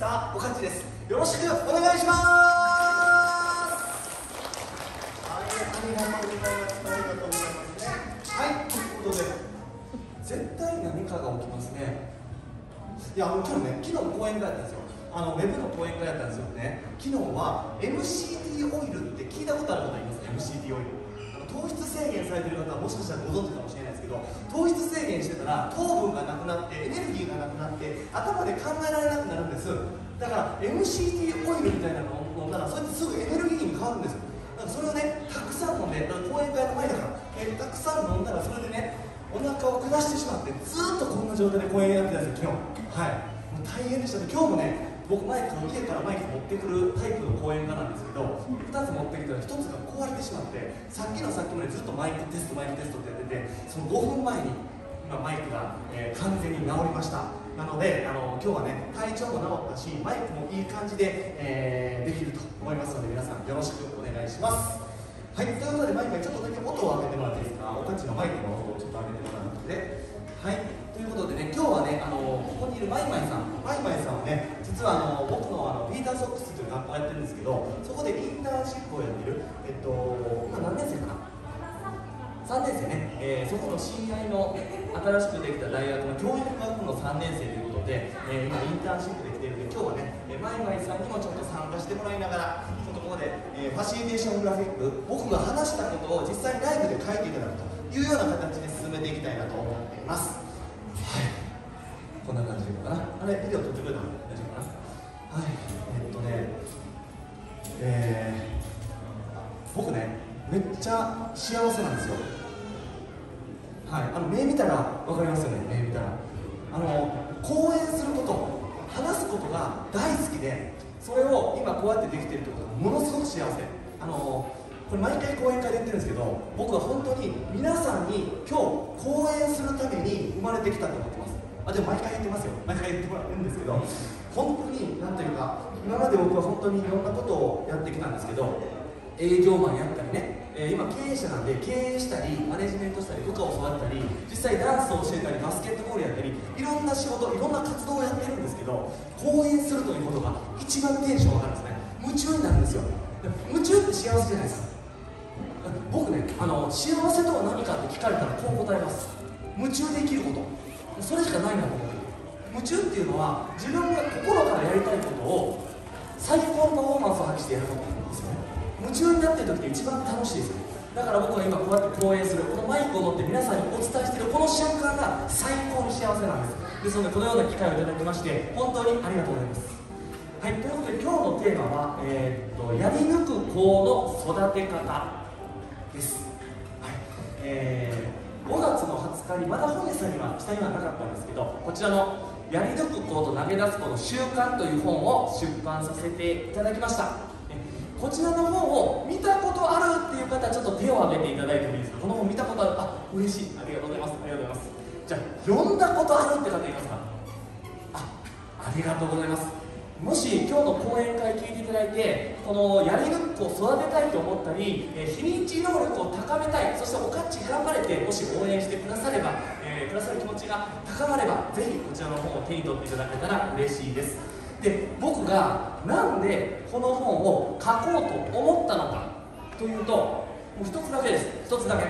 スターおかっちです。よろしくお願いします。はい、ということで絶対何かが起きますね。いや、昨日公演会やったんですよ。ウェブの講演会やったんですよね。昨日は MCT オイルって聞いたことある方います？ MCT オイル、糖質制限されてる方はもしかしたらご存知かもしれないですけど、糖質制限してたら糖分がなくなってエネルギーがなくなって頭で考えられなくなるんです。だから MCT オイルみたいなのを飲んだらそれってすぐエネルギーに変わるんですよ。だからそれをね、たくさん飲んで、講演会の前だから、たくさん飲んだらそれでね、お腹を下してしまってずーっとこんな状態で講演やってたんですよ、昨日。はい、もう大変でしたね。今日もね、僕家からマイク持ってくるタイプの講演家なんですけど、2つ持ってきたら1つが壊れてしまって、さっきまでずっとマイクテストってやってて、その5分前に今マイクが、完全に治りました。なので今日はね、体調も治ったしマイクもいい感じで、できると思いますので、皆さんよろしくお願いします。はい、ということでマイクちょっとだけ音を上げてもらっていいですか？おかっちのマイクの音をちょっと上げてもらって、はい、ということでね、今日はね、ここにいるマイマイさんはね、実は僕のピーターソックスという学校をやってるんですけど、そこでインターンシップをやってる、今何年生かな？ 3 年生ね、そこの親愛の新しくできた大学の教育学部の3年生ということで、今インターンシップできているので、今日はね、マイマイさんにもちょっと参加してもらいながら、ちょっとここで、ファシリテーショングラフィック、僕が話したことを実際にライブで書いていただくというような形で進めていきたいなと思っています。こんな感じでいいのかな。あれ、ビデオ撮ってくれたの大丈夫かな。はい、僕ね、めっちゃ幸せなんですよ。はい、目見たらわかりますよね。目見たら講演すること、話すことが大好きで、それを今こうやってできてるってことがものすごく幸せ。これ毎回講演会で言ってるんですけど、僕は本当に皆さんに今日講演するために生まれてきたと思ってます。でも毎回言ってますよ、毎回言ってもらうんですけど、本当になんというか、今まで僕は本当にいろんなことをやってきたんですけど、営業マンやったりね、今経営者なんで経営したりマネジメントしたり部下を育てたり、実際ダンスを教えたりバスケットボールやったり、いろんな仕事、いろんな活動をやってるんですけど、講演するということが一番テンション上がるんですね。夢中になるんですよ。夢中って幸せじゃないですか。僕ね、幸せとは何かって聞かれたらこう答えます。夢中で生きること、それしかないなと思って。夢中っていうのは自分が心からやりたいことを最高のパフォーマンスを発揮してやることなんですよね。夢中になっている時って一番楽しいですよ。だから僕は今こうやって講演する、このマイクを持って皆さんにお伝えしているこの瞬間が最高の幸せなんです。ですのでこのような機会をいただきまして本当にありがとうございます。はい、ということで今日のテーマは、やり抜く子の育て方です。はい、5月の20日にまだ本屋さんには下にはなかったんですけど、こちらの「やり抜く子と投げ出す子の習慣」という本を出版させていただきました。こちらの本を見たことあるっていう方はちょっと手を挙げていただいてもいいですか？この本見たことある、あ、嬉しい、ありがとうございます、ありがとうございます。じゃあ読んだことあるって方いますか？ありがとうございます。もし今日の講演会聞いていただいて、このやり抜く子を育てたいと思ったり、非認知能力を高めたい、そしておかっち頑張れてもし応援してくだされば、くださる気持ちが高まれば、ぜひこちらの本を手に取っていただけたら嬉しいです。で、僕がなんでこの本を書こうと思ったのかというと、もう一つだけです。一つだけ、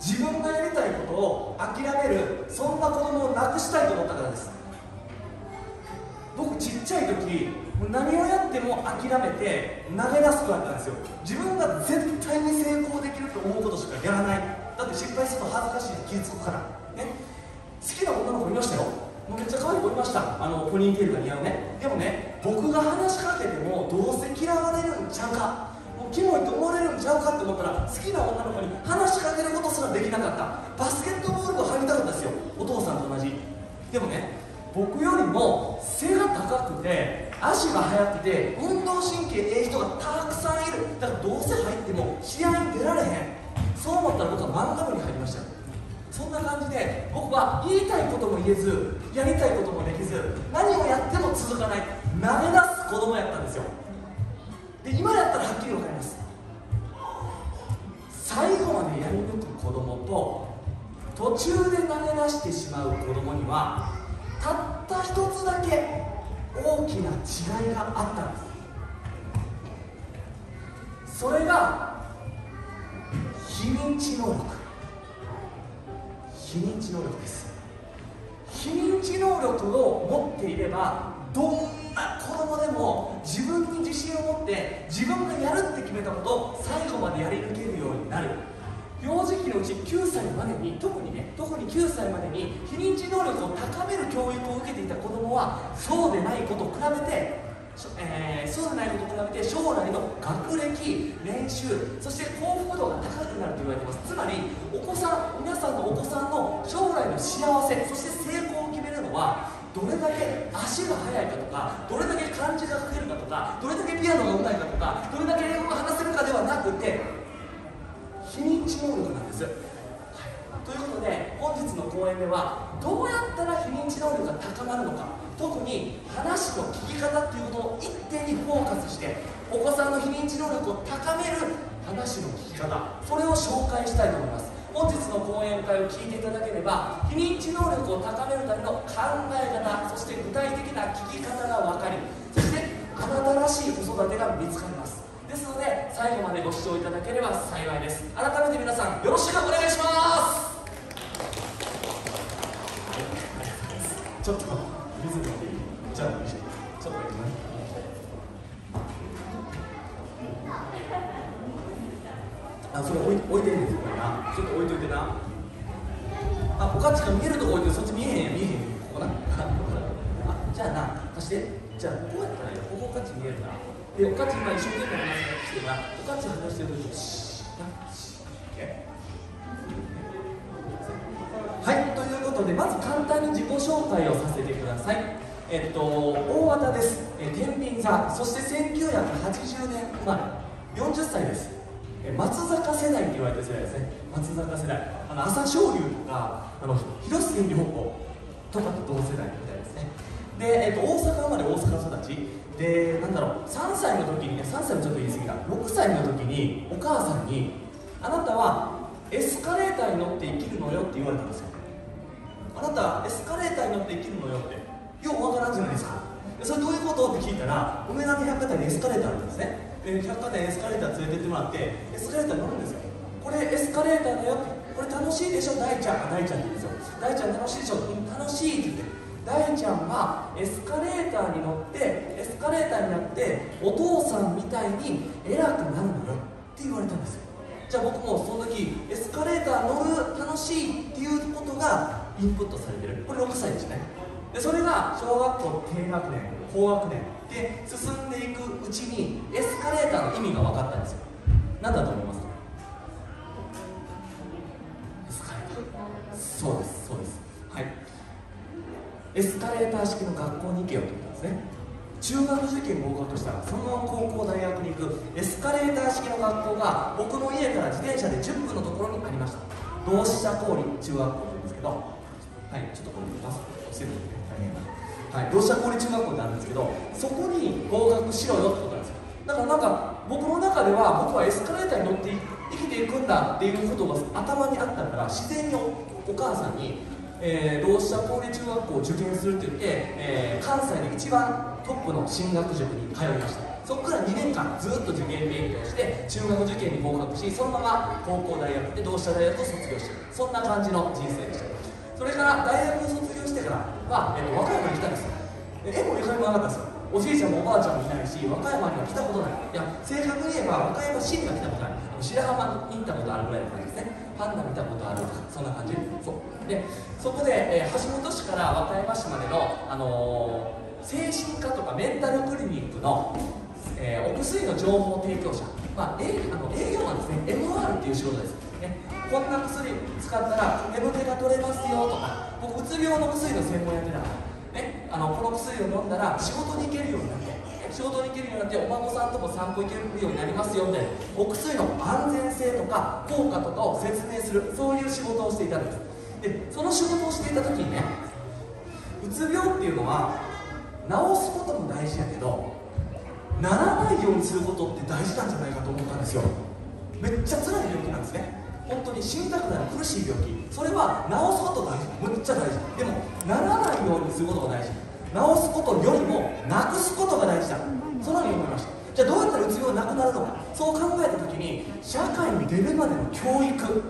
自分がやりたいことを諦める、そんな子供をなくしたいと思ったからです。僕ちっちゃい時、何をやっても諦めて投げ出す子だったんですよ。自分が絶対に成功できると思うことしかやらない。だって失敗すると恥ずかしい、傷つくから、ね、好きな女の子いましたよ。もうめっちゃ可愛い子いました。ポニーテールが似合うね。でもね、僕が話しかけてもどうせ嫌われるんちゃうか、もうキモいと思われるんちゃうかって思ったら、好きな女の子に話しかけることすらできなかった。バスケットボールを入りたかったですよ、お父さんと同じ。でもね、僕よりも背が高くて足が速くて運動神経いい人がたくさんいる。だからどうせ入っても試合に出られへん、そう思ったら僕は漫画部に入りましたよ。そんな感じで僕は言いたいことも言えず、やりたいこともできず、何をやっても続かない、投げ出す子供やったんですよ。で、今やったらはっきり分かります。最後までやり抜く子供と途中で投げ出してしまう子供にはたった一つだけ大きな違いがあったんです。それが非認知能力。非認知能力です。非認知能力を持っていれば、どんな子供でも自分に自信を持って、自分がやるって決めたことを最後までやり抜けるようになる。幼児期のうち9歳までに、特に9歳までに非認知能力を高める教育を受けていた子供は、そうでないことと比べて、将来の学歴、練習、そして幸福度が高くなると言われています。つまり皆さんのお子さんの将来の幸せ、そして成功を決めるのは、どれだけ足が速いかとか、どれだけ漢字が書けるかとか、どれだけピアノがうまいかとか、どれだけ英語が話せるかではなくて、非認知能力なんです。ということで、本日の講演ではどうやったら非認知能力が高まるのか、特に話の聞き方っていうことを一点にフォーカスして、お子さんの非認知能力を高める話の聞き方、それを紹介したいと思います。本日の講演会を聞いていただければ、非認知能力を高めるための考え方、そして具体的な聞き方が分かり、そして新しい子育てが見つかります。ですので、最後までご視聴いただければ幸いです。改めて皆さん、よろしくお願いします。ちょっとリズムでいい？じゃあちょっとやってみます。あ、それ置いてるんですよ。ちょっと置いといてな。あ、おかちが見えるとこ置いてる。そっち見えへんや、見えへん。ここな。あ、じゃあな、足して。じゃあこうやったらいいよ。ここおかち見えるな。で、おかち今一生懸命話してるから、おかち話してるときに、シーッ、はい、ということで、まず簡単に自己紹介をさせてください。大和田です。天秤座、そして1980年生まれ、40歳です。松坂世代って言われた世代ですね。松坂世代。朝青龍とか、広末涼子とかと同世代みたいですね。で、大阪生まれ、大阪育ち。で、なんだろう、3歳の時にね、3歳もちょっと言い過ぎた、6歳の時にお母さんに、あなたはエスカレーターに乗って生きるのよって言われたんですよ。あなたはエスカレーターに乗って生きるのよって、ようわからんじゃないですか。それどういうことって聞いたら、梅田の百貨店にエスカレーターあるんですね。で、百貨店エスカレーター連れてってもらって、エスカレーターに乗るんですよ。これエスカレーターだよって、これ楽しいでしょ、大ちゃん。大ちゃんって言うんですよ。大ちゃん楽しいでしょ、楽しいって言って。大ちゃんはエスカレーターに乗って、エスカレーターになってお父さんみたいに偉くなるのよって言われたんですよ。じゃあ僕もその時、エスカレーター乗る楽しいっていうことがインプットされてる。これ6歳ですね。で、それが小学校低学年、高学年で進んでいくうちに、エスカレーターの意味が分かったんですよ。何だと思いますか？エスカレーター。そうです、そうです。はい、エスカレーター式の学校に行けよと言ったんですね。中学受験合格したら、そのまま高校大学に行くエスカレーター式の学校が、僕の家から自転車で10分のところにありました。同志社公立中学校なんですけど、はい、ちょっとこれパス押してるんで大変な、はい、同志社公立中学校ってあるんですけど、そこに合格しろよってことなんですよ。だからなんか僕の中では、僕はエスカレーターに乗って生きていくんだっていうことが頭にあったから、自然に お母さんに、同志社公立中学校を受験するって言って、関西で一番トップの進学塾に通いました。そこから2年間ずっと受験勉強して、中学受験に合格し、そのまま高校大学で同志社大学を卒業して、そんな感じの人生でした。それから大学を卒業してからは、和歌山に来たんですよ。絵もゆかりもなかったんですよ。おじいちゃんもおばあちゃんもいないし、和歌山には来たことない。いや、正確に言えば和歌山市には来たことない。白浜に行ったことあるぐらいの感じですね。パンダ見たことあるとか、そんな感じ。そうで、そこで、橋本市から和歌山市までの、精神科とかメンタルクリニックの、お薬の情報提供者、まあ、営業マンですね。 MR っていう仕事ですね。こんな薬使ったら眠気が取れますよとか、僕うつ病の薬の専門やってたから、ね、この薬を飲んだら仕事に行けるようになって、仕事に行けるようになって、お孫さんとも散歩行けるようになりますよみたいな、お薬の安全性とか効果とかを説明する、そういう仕事をしていたんです。で、その仕事をしていた時にね、うつ病っていうのは治すことも大事やけど、ならないようにすることって大事なんじゃないかと思ったんですよ。めっちゃ辛い病気なんですね。本当に死にたくなる苦しい病気、それは治すことがむっちゃ大事。でもならないないようにすることが大事、治すことよりもなくすことが大事だ、そのように思いました。じゃあどうやったらうつ病がなくなるのか、そう考えた時に社会に出るまでの教育、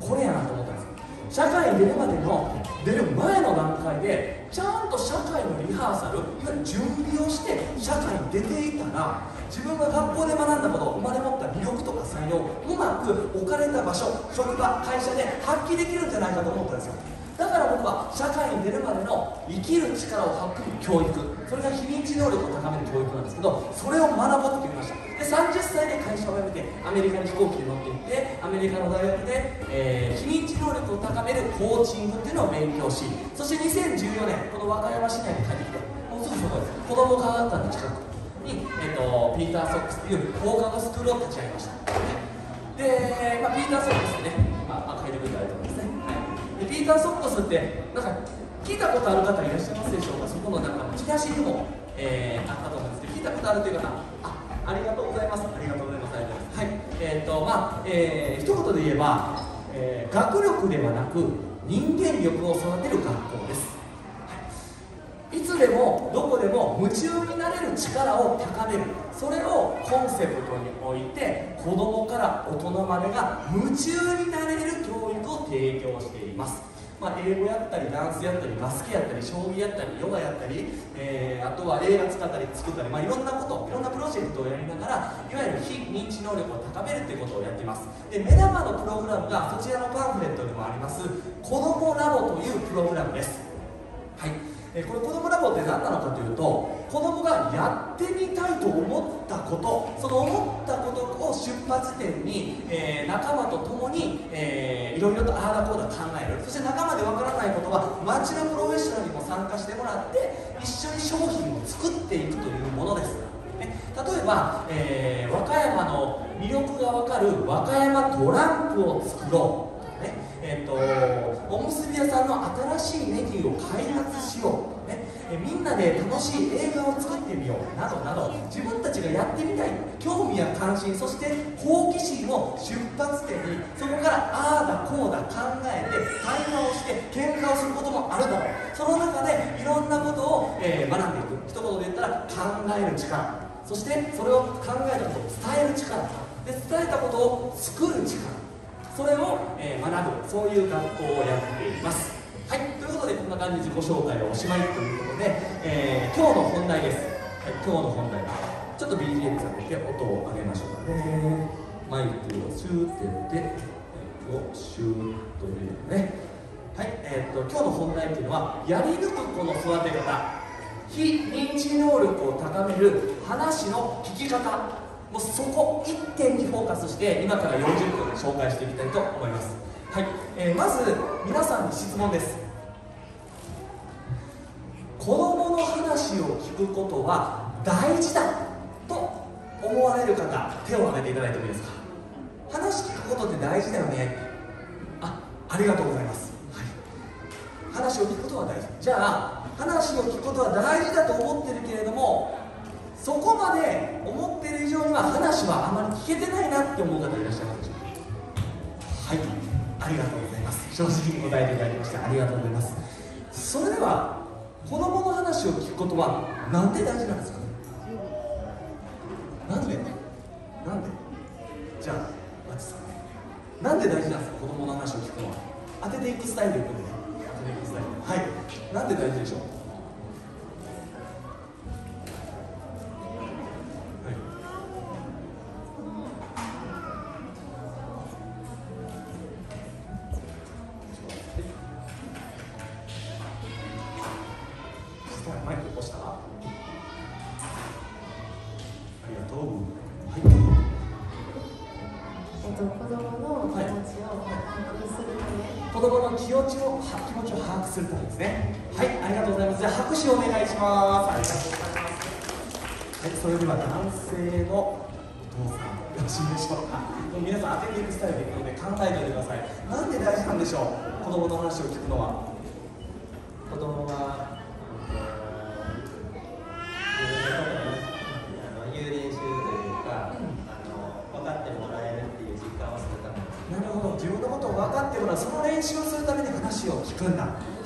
これやなと思ったんです。社会に出るまでの出る前の段階でちゃんと社会のリハーサル、いわゆる準備をして社会に出ていたら、自分が学校で学んだこと、生まれ持った魅力とか才能をうまく置かれた場所、職場、会社で発揮できるんじゃないかと思ったんですよ。だから僕は社会に出るまでの生きる力を育む教育、それが非認知能力を高める教育なんですけど、それを学ぼうって言いました。で、30歳で会社を辞めてアメリカに飛行機に乗っていって、アメリカの大学で、非認知能力を高めるコーチングっていうのを勉強し、そして2014年この和歌山市内に帰ってきて、もうすぐそこです、子ども科学館の近くに、ピーター・ソックスという放課後スクールを立ち上げました。で、まあ、ピーター・ソックスってね、赤い部分があると思いますね、はい、でピーター・ソックスってなんか聞いたことある方いらっしゃいますでしょうか。そこのなんかチラシにも、あったと思うんですけど、聞いたことあるという方、ありがとうございます、ありがとうございます、ありがとうございます。はい、一言で言えば、学力ではなく人間力を育てる学校です。いつでもどこでも夢中になれる力を高める、それをコンセプトにおいて、子どもから大人までが夢中になれる教育を提供しています。まあ、英語やったりダンスやったりバスケやったり将棋やったりヨガやったり、あとは映画作ったり、まあ、いろんなこと、いろんなプロジェクトをやりながら、いわゆる非認知能力を高めるということをやっています。で、目玉のプログラムがそちらのパンフレットにもあります子どもラボというプログラムです。はい、これ子どもラボって何なのかというと、子どもがやってみたいと思ったこと、その思ったことを出発点に、仲間と共に、いろいろとああだこうだ考える、そして仲間でわからないことは町のプロフェッショナルにも参加してもらって一緒に商品を作っていくというものです、ね、例えば、和歌山の魅力がわかる和歌山トランプを作ろう、おむすび屋さんの新しいメニューを開発しよう、ね、みんなで楽しい映画を作ってみようなどなど、自分たちがやってみたい興味や関心、そして好奇心を出発点に、そこからああだこうだ考えて対話をして喧嘩をすることもあるだろう、その中でいろんなことを、学んでいく、一言で言ったら考える力、そしてそれを考えたことを伝える力で、伝えたことを作る力、それを、学ぶ、そういう学校をやっています。はい、ということでこんな感じで自己紹介をおしまいということで、今日の本題です、はい、今日の本題、ちょっと BGM さんだけ音を上げましょうかね。マイクをシューってやって、シューと入れるね。はい、今日の本題っていうのは、やり抜く子の育て方、非認知能力を高める話の聞き方、もうそこ一点にフォーカスして今から40分で紹介していきたいと思います。はい、まず皆さんに質問です。子どもの話を聞くことは大事だと思われる方、手を挙げていただいてもいいですか。話聞くことって大事だよね。ありがとうございます、はい、話を聞くことは大事。じゃあ話を聞くことは大事だと思ってるけれども、そこまで思っている以上には話はあまり聞けてないなって思う方いらっしゃいますでしょうか。はい、ありがとうございます。正直に答えていただきましてありがとうございます。それでは子どもの話を聞くことはなんで大事なんですかね。なんでじゃあ松さんね、なんで大事なんですか。子どもの話を聞くのは当てていくスタイルということで、当てていくスタイル、はい、なんで大事でしょう。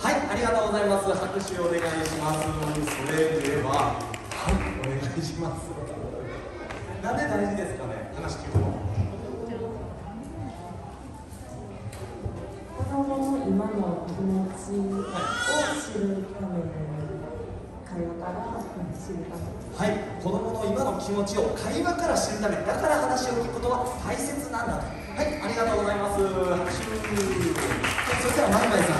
はい、ありがとうございます。拍手お願いします。それでは、はい、お願いします。なんで大事ですかね、話聞くの。子供の今の気持ちを知るための会話から知るため。はい、子供の今の気持ちを会話から知るため、だから話を聞くことは大切なんだと。はい、ありがとうございます。拍手。そしてはまいまいさん、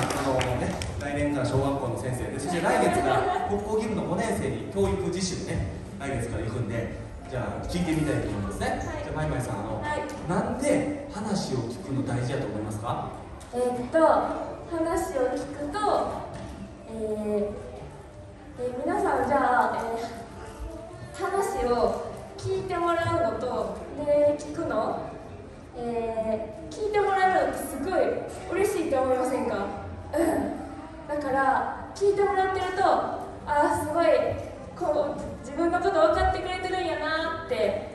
ね、来年から小学校の先生で、そして来月から国公義務の5年生に教育実習ね、来月から行くんで、じゃあ聞いてみたいと思いますね。はい、じゃあまいまいさん、なんで話を聞くの大事だと思いますか？話を聞くと、皆さんじゃあ、話を聞いてもらうのとで聞くの、聞いてもらえるのってすごい嬉しいって思いませんか？だから聞いてもらってると、ああすごいこう自分のこと分かってくれてるんやなって、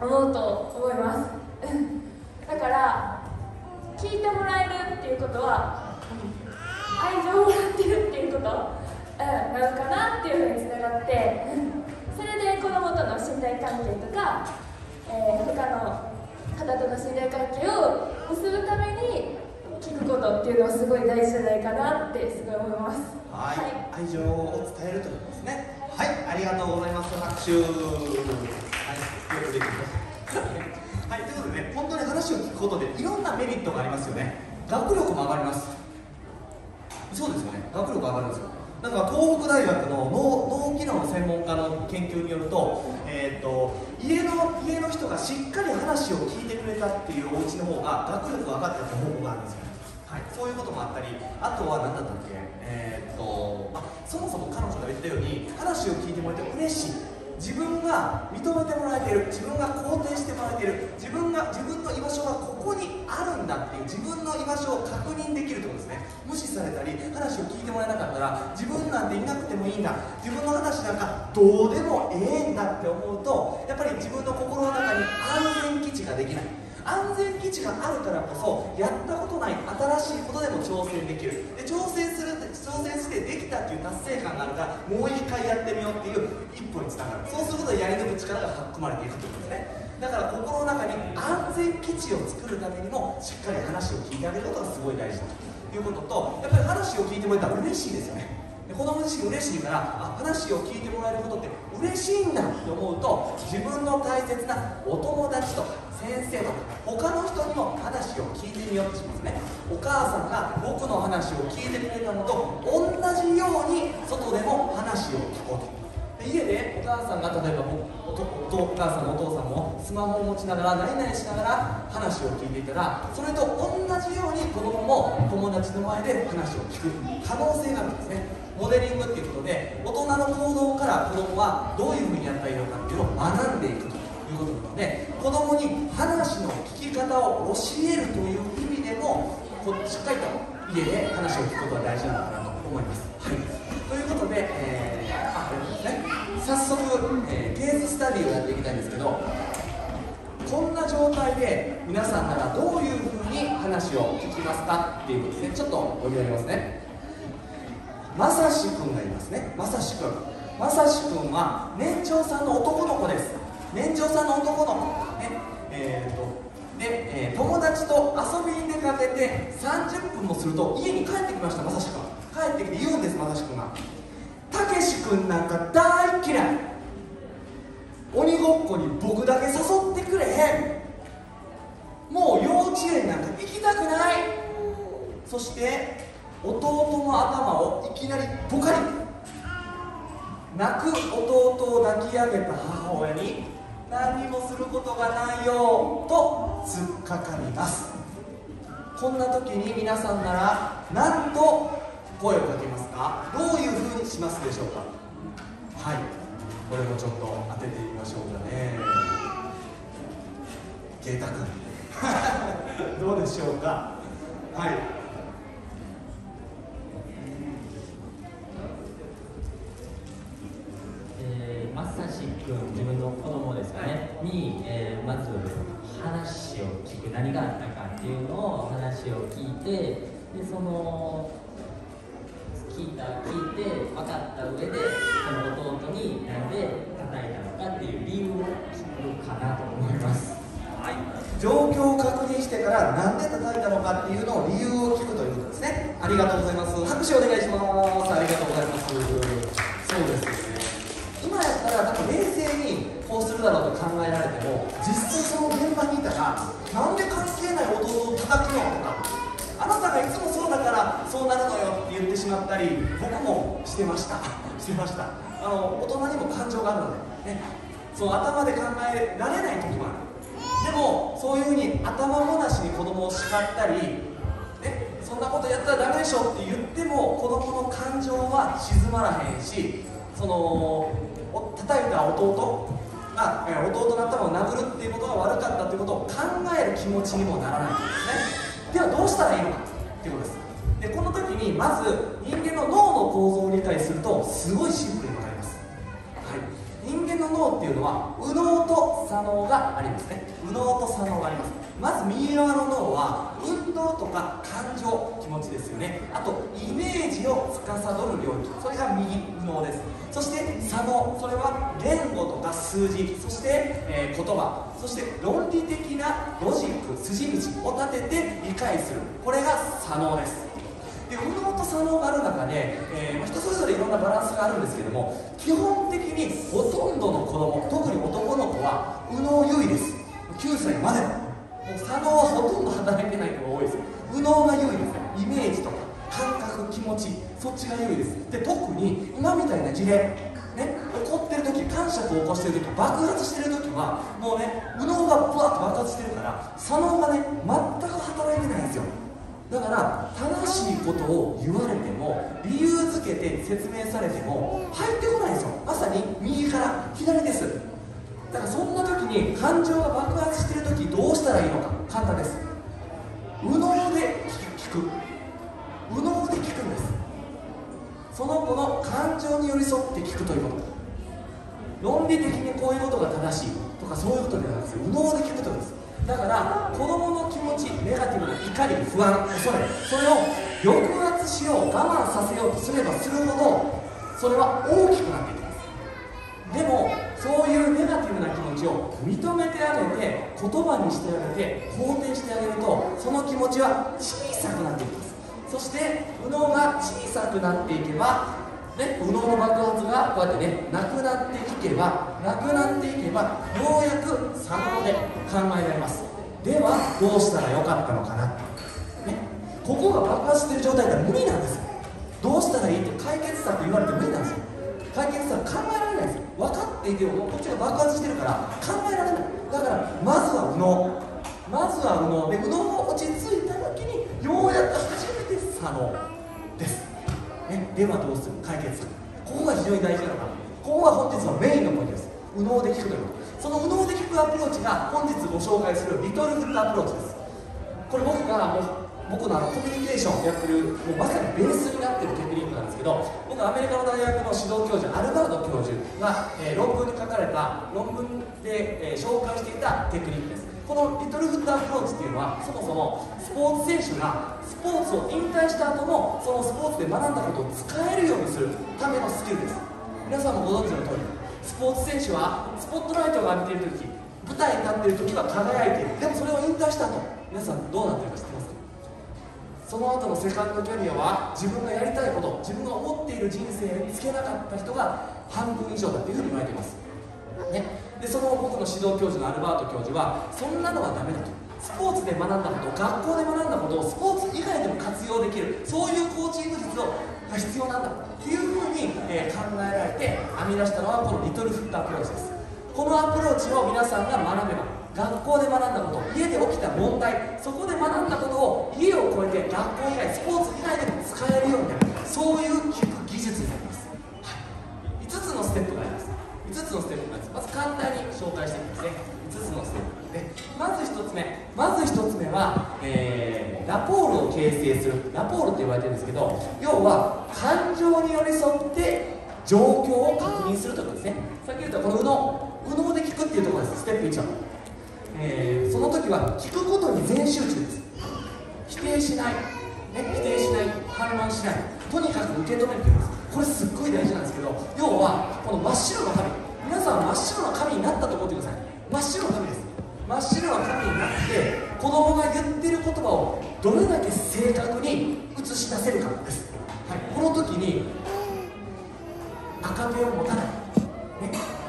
思うと思います。だから聞いてもらえるっていうことは愛情をもらってるっていうこと、なのかなっていうふうにつながって、それで子供との信頼関係とか、他の方との信頼関係を結ぶために聞くことっていうのはすごい大事じゃないかなってすごい思います。はい、はい、愛情を伝えるということですね。はい、ありがとうございます。拍手。はい、よくできます。はい、ということでね、本当に話を聞くことでいろんなメリットがありますよね。学力も上がります。そうですよね、学力上がるんですよ。なんか東北大学の脳機能専門家の研究によると、家の人がしっかり話を聞いてくれたっていうお家の方が学力が上がったって方法があるんですよ。はい、そういうこともあったり、あとは何だったっけ、そもそも彼女が言ったように話を聞いてもらえて嬉しい、自分が認めてもらえてる、自分が肯定してもらえてる、自分の居場所がここにあるんだっていう自分の居場所を確認できるってことですね。無視されたり話を聞いてもらえなかったら、自分なんていなくてもいいんだ、自分の話なんかどうでもええんだって思うと、やっぱり自分の心の中に安全基地ができない。安全基地があるからこそ、やったことない新しいことでも挑戦できる。で、挑戦してできたっていう達成感があるから、もう一回やってみようっていう一歩につながる。そうすることでやり抜く力が含まれていくということですね。だから心の中に安全基地を作るためにも、しっかり話を聞いてあげることがすごい大事だということと、やっぱり話を聞いてもらえたら嬉しいですよね。で、子供自身嬉しいから、あ、話を聞いてもらえることって嬉しいんだと思うと、自分の大切なお友達とか先生とか他の人にも話を聞いてみようとしますね。お母さんが僕の話を聞いてくれたのと同じように、外でも話を聞こうと。で、家でお母さんが、例えばお母さんのお父さんもスマホを持ちながら、何々しながら話を聞いていたら、それと同じように子供も友達の前で話を聞く可能性があるんですね。モデリングっていうことで、大人の行動から子供はどういうふうにやったらいいのかっていうのを学んでいくということなので、子供に話の聞き方を教えるという意味でも、しっかりと家で話を聞くことが大事なのかなと思います。はい、ということで、早速、ケーススタディをやっていきたいんですけど、こんな状態で皆さんならどういうふうに話を聞きますかっていうことですね。ちょっと読み上げますね。まさしくんがいますね。まさしくん。まさしくんは年長さんの男の子です。年長さんの男の子、ね、で、友達と遊びに出かけて30分もすると家に帰ってきました。まさしくん帰ってきて言うんです。まさしくんが、たけしくんなんか大嫌い、鬼ごっこに僕だけ誘ってくれへん、もう幼稚園なんか行きたくない。そして弟の頭をいきなりポカリ、泣く弟を抱き上げた母親に、何もすることがないよと突っかかります。こんな時に皆さんなら何と声をかけますか？どういうふうにしますでしょうか？はい、これもちょっと当ててみましょうかね。圭太君どうでしょうか？はい、まさしくん、自分の子供ですかね、に、まず話を聞く、何があったかっていうのを話を聞いて、で、その聞いて分かった上でその弟になんで叩いたのかっていう理由を聞くかなと思います、はい、状況を確認してからなんで叩いたのかっていうのを理由を聞くということですね。ありがとうございます。拍手お願いします。ありがとうございます。そうですね、今やったら多分冷静にこうするだろうと考えられても、実際その現場にいたらなんで関係ない弟を叩くのとか、あなたがいつもそうだからそうなるのよって言ってしまったり、僕もしてました大人にも感情があるので、ね、そう頭で考えられない時もある。でもそういうふうに頭ごなしに子供を叱ったり、ね、そんなことやったらダメでしょって言っても子供の感情は静まらへんし、その叩いた弟が弟の頭を殴るっていうことが悪かったっていうことを考える気持ちにもならないんですね。ではどうしたらいいのかっていうことです。でこの時にまず人間の脳の構造を理解するとすごいシンプルに分かります、はい、人間の脳っていうのは右脳と左脳がありますね。右脳と左脳があります。まず右側の脳は運動とか感情、気持ちですよね。あとイメージを司る領域、それが右脳です。そして左脳、それは言語とか数字、そして、言葉、そして論理的なロジック、筋道を立てて理解する、これが左脳です。で右脳と左脳がある中で、人それぞれいろんなバランスがあるんですけども、基本的にほとんどの子供、特に男の子は右脳優位です。9歳までもう左脳はほとんど働いてないのが多いです。右脳が優位ですね。イメージとか感覚、気持ち、そっちが優位です。で特に今みたいな事例ね、怒ってる時、感触を起こしてる時、爆発してる時はもうね、右脳がブワッと爆発してるから左脳がね、全く働いてないんですよ。だから正しいことを言われても理由づけて説明されても入ってこないんですよ。まさに右から左です。だからそんな時に感情が爆発してる時どうしたらいいのか、簡単です。右脳で聞く、右脳で聞くんです。その子の感情に寄り添って聞くということ、論理的にこういうことが正しいとかそういうことではなくて右脳で聞くことです。だから子どもの気持ち、ネガティブな怒り、不安、恐れ、それを抑圧しよう、我慢させようとすればするほどそれは大きくなっていきます。でもそういうネガティブな気持ちを認めてあげて、言葉にしてあげて、肯定してあげるとその気持ちは小さくなっていきます。そして右脳が小さくなっていけば、ね、右脳の爆発がこうやってね、なくなっていけばようやく左脳で考えられます。ではどうしたらよかったのかな、ね、ここが爆発している状態では無理なんですよ。どうしたらいいって解決策言われて無理なんですよ。解決策考えられないんですよ。分かっていてもこっちが爆発してるから考えられない。だからまずは右脳で右脳が落ち着いた時にようやく初めて左脳です、ね、ではどうする、解決する。ここが非常に大事なのかな。ここが本日のメインのポイントです。右脳で聞くということ。その右脳で聞くアプローチが本日ご紹介するリトルフットアプローチです。これ僕のコミュニケーションをやってる、もうまさにベースになってるテクニックなんですけど、僕アメリカの大学の指導教授、アルバート教授が、論文に書かれた、論文で、紹介していたテクニックです。このリトルフットアプローチっていうのは、そもそもスポーツ選手がスポーツを引退した後もそのスポーツで学んだことを使えるようにするためのスキルです。皆さんもご存知の通り、スポーツ選手はスポットライトを浴びている時、舞台に立っている時は輝いている。でもそれを引退した後、皆さんどうなっているか知ってますか。その後のセカンドキャリアは自分がやりたいこと、自分が思っている人生につけなかった人が半分以上だというふうに言われています、ね。でその僕の指導教授のアルバート教授はそんなのはダメだと、スポーツで学んだこと、学校で学んだことをスポーツ以外でも活用できる、そういうコーチング術が必要なんだっていうふうに、考えられて編み出したのはこのリトルフットアプローチです。このアプローチを皆さんが学べば、学校で学んだこと、家で起きた問題、そこで学んだことを家を超えて学校以外、スポーツ以外でも使えるようになる、そういう聞く技術になります、はい、5つのステップがあります。まず簡単に紹介していきますね。5つのステップで、まず1つ目は、ラポールを形成する、ラポールと言われてるんですけど、要は感情に寄り添って状況を確認するということですね。さっき言ったこの右脳で聞くっていうところです。ステップ1は、その時は聞くことに全集中です。否定しない、反散乱しない、とにかく受け止めています。これすっごい大事なんですけど、要はこの真っ白の神、皆さん真っ白の神になったと思ってください。真っ白の神です。真っ白の神になって、子供が言ってる言葉をどれだけ正確に映し出せるかです。はい、この時に赤ペンを持たない、ね、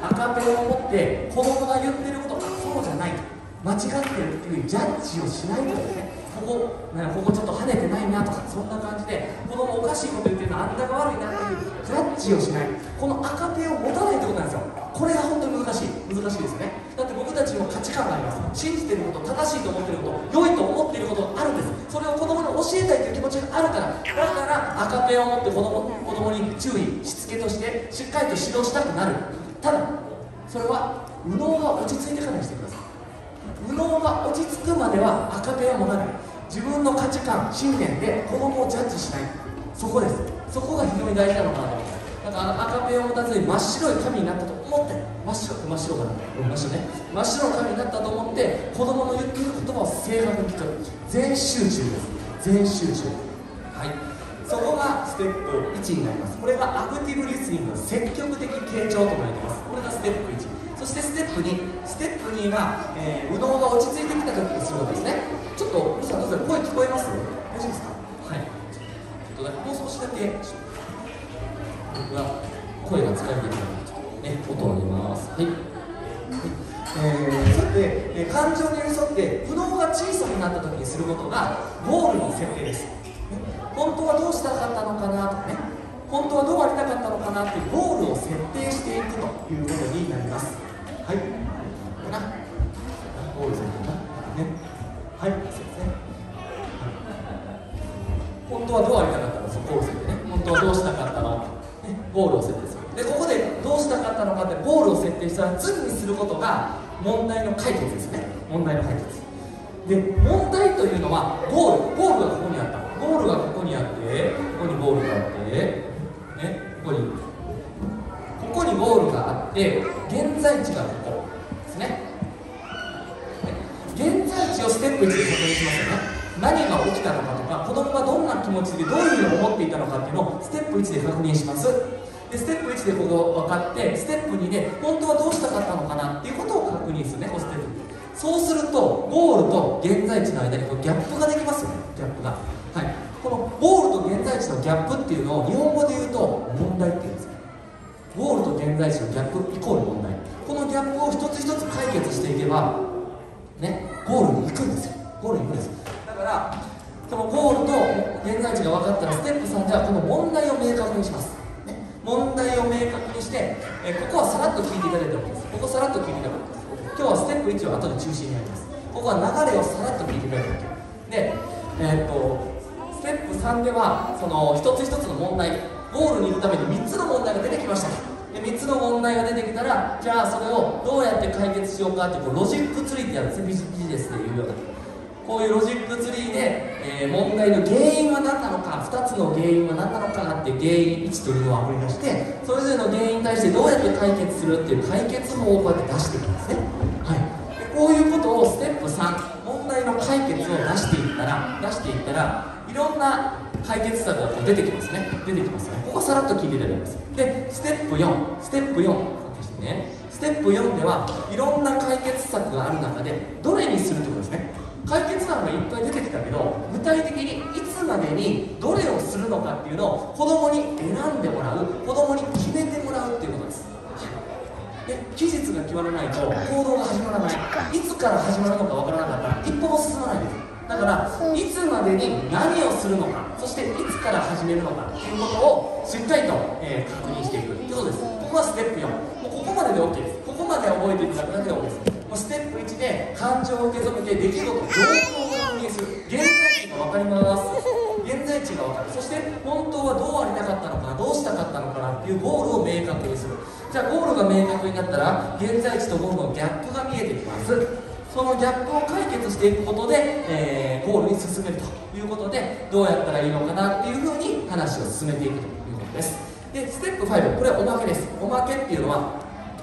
赤ペンを持って子供が言ってることがそうじゃないと、間違ってるっていうジャッジをしないとですね、ここちょっと跳ねてないなとか、そんな感じで子供おかしいこと言ってるの、あんたが悪いなっていうジャッジをしない、この赤ペンを持たないってことなんですよ。これが本当に難しいですよね。だって僕たちも価値観があります。信じてること、正しいと思ってること、良いと思ってることがあるんです。それを子供に教えたいという気持ちがあるから、だから赤ペンを持って子供に注意、しつけとしてしっかりと指導したくなる。ただそれは右脳が落ち着いてからにしてください。右脳が落ち着くまでは赤ペンを持たない、自分の価値観、信念で子供をジャッジしない、そこです。そこが非常に大事なのかなと思います。だから赤ペンを持たずに真っ白い神になったと思って、真っ白の神になったと思って、子供の言ってる言葉を正確に聞く、全集中です。全集中、はい、そこがステップ1になります。これがアクティブリスニングの積極的傾聴となります。これがステップ1。そしてステップ2、ステップ2は、右脳が落ち着いてきた時にすることですね。ちょっと皆さんどうぞ、声聞こえます？大丈夫ですか？はい、ちょっともう少しだけ僕は声が使えるように音を上げます。はい、そして感情に寄り添って右脳が小さくなった時にすることがゴールの設定です。本当はどうしたかったのかなとかね、本当はどうありたかったのかなっていうゴールを設定していくということになります。はい、ゴール設定かね。はい、そうですね。本当はどうありたかったの？ゴール設定ね。本当はどうしたかったの？ね、ゴールを設定する。で、ここでどうしたかったのかってゴールを設定したら、次にすることが問題の解決ですね。問題の解決。で、問題というのはゴールがここにあった。ゴールがここにあって、ここにゴールがあって、ね、ここにゴールがあって、現在地がここですね。現在地をステップ1で確認しますよね。何が起きたのかとか、子供がどんな気持ちでどういうふうに思っていたのかっていうのをステップ1で確認します。で、ステップ1でここが分かって、ステップ2で本当はどうしたかったのかなっていうことを確認するね、こうステップ2。そうするとゴールと現在地の間にこうギャップができますよね、ギャップが。はい、このゴールと現在地のギャップっていうのを日本語で言うと問題って言うんですよ。ゴールと現在地のギャップイコール問題。このギャップを一つ一つ解決していけばね、ゴールに行くんですよ。ゴールに行くんです。だからこのゴールと現在地が分かったら、ステップ3ではこの問題を明確にします、ね、問題を明確にして、ここはさらっと聞いていただいたわけです。ここさらっと聞いていただいたわけです。今日はステップ1は後で中心になります。ここは流れをさらっと聞いていただいたわけで、ステップ3ではその一つ一つの問題、ゴールに行くために3つの問題が出てきました。で、3つの問題が出てきたら、じゃあそれをどうやって解決しようかっていう、こうロジックツリーってやるんですね。ビジネスでいうようなこういうロジックツリーで、問題の原因は何なのか、2つの原因は何なのかなっていう原因1というのをあぶり出して、それぞれの原因に対してどうやって解決するっていう解決法をこうやって出していくんですね。はい、でこういうことをステップ3、問題の解決を出していったらいろんな解決策が出てきますね。ここさらっと聞いていただきます。で、ステップ4、ステップ4ではいろんな解決策がある中でどれにするってことですね。解決案がいっぱい出てきたけど、具体的にいつまでにどれをするのかっていうのを子供に選んでもらう、子供に決めてもらうっていうことです。で、期日が決まらないと行動が始まらない。いつから始まるのかわからなかったら一歩も進まないです。だからいつまでに何をするのか、そしていつから始めるのかということをしっかりと、確認していくということです。ここはステップ4、もうここまでで OK です。ここまで覚えていただくだけで OK です。もうステップ1で感情を受け止めて出来事、状況を確認する、現在地が分かります。現在地が分かる。そして本当はどうありたかったのかな、どうしたかったのかなっていうゴールを明確にする。じゃあゴールが明確になったら、現在地とゴールのギャップが見えてきます。そのギャップを解決していくことで、ゴールに進めるということで、どうやったらいいのかなっていうふうに話を進めていくということです。で、ステップ5、これはおまけです。おまけっていうのは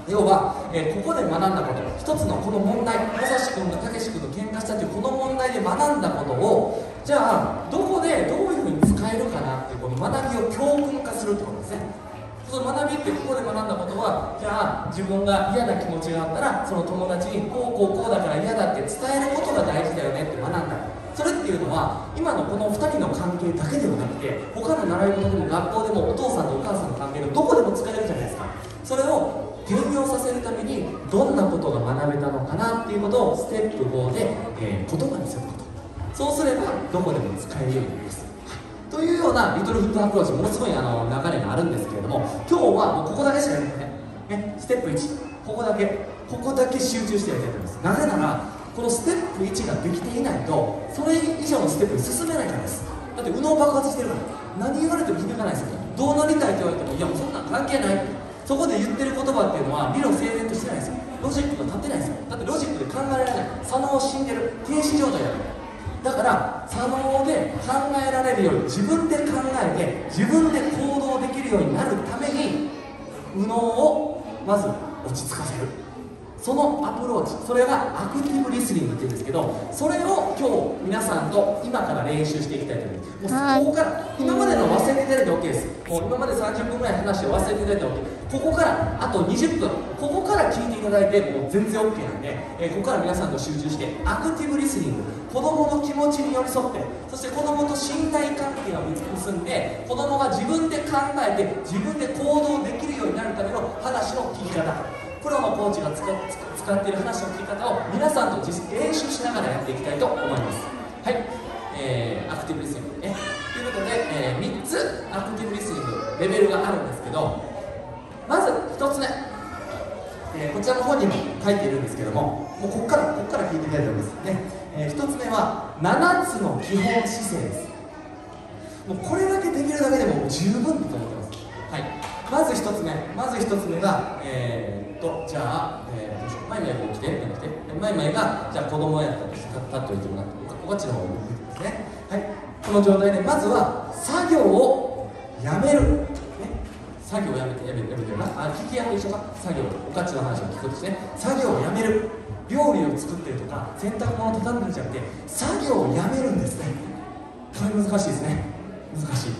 要は、ここで学んだこと、一つのこの問題、武蔵君と武志君と喧嘩したというこの問題で学んだことを、じゃあどこでどういうふうに使えるかなっていうで、ここで学んだことは、じゃあ自分が嫌な気持ちがあったらその友達にこうこうこうだから嫌だって伝えることが大事だよねって学んだ。それっていうのは今のこの2人の関係だけではなくて、他の習い事でも学校でもお父さんとお母さんの関係でもどこでも使えるじゃないですか。それを転用させるためにどんなことが学べたのかなっていうことをステップ4で、言葉にすること、そうすればどこでも使えるようになりますというようなリトルフットアプローチ、ものすごい流れがあるんですけれども、今日はもうここだけしかやりませんね。ステップ1、ここだけ集中してやりたいと思います。なぜならこのステップ1ができていないとそれ以上のステップに進めないからです。だって右脳爆発してるから、何言われても響かないですよ。どうなりたいと言われても、いやもうそんなん関係ない。そこで言ってる言葉っていうのは理論整然としてないですよ。ロジックが立ってないですよ。だってロジックで考えられない。左脳死んでる、停止状態だから。だから左脳で考えられるより自分で考えて自分で行動できるようになるために右脳をまず落ち着かせる、そのアプローチ、それがアクティブリスニングっていうんですけど、それを今日皆さんと今から練習していきたいと思います。もうここから今までの忘れていただいて OK です。もう今まで30分ぐらい話して忘れていただいて OK。 ここからあと20分、ここから聞いていただいてもう全然 OK なんで、ここから皆さんと集中して、アクティブリスニング、子どもの気持ちに寄り添って、そして子どもと信頼関係を結んで、子どもが自分で考えて自分で行動できるようになるための話の聞き方、プロのコーチが使っている話の聞き方を皆さんと練習しながらやっていきたいと思います。はい、アクティブリスニングね。ということで、3つアクティブリスニングレベルがあるんですけど、まず1つ目、こちらの方にも書いているんですけども、もうここから聞いてみたいと思いますね。1つ目は7つの基本姿勢です。もうこれだけできるだけでも十分だと思ってます。はい、まず1つ目が、じゃあ、マイマイこう来て、マイマイがじゃあ子供やったとしたら立っておいてもらって、こっちの方を向いてですね。はい、この状態でまずは作業をやめる、ね、作業をやめてるなあ、聞き役一緒か、作業、おかちの話を聞くとですね、作業をやめる、料理を作ってるとか洗濯物を畳んでるんじゃなくて作業をやめるんですね。これ難しいですね、難しい。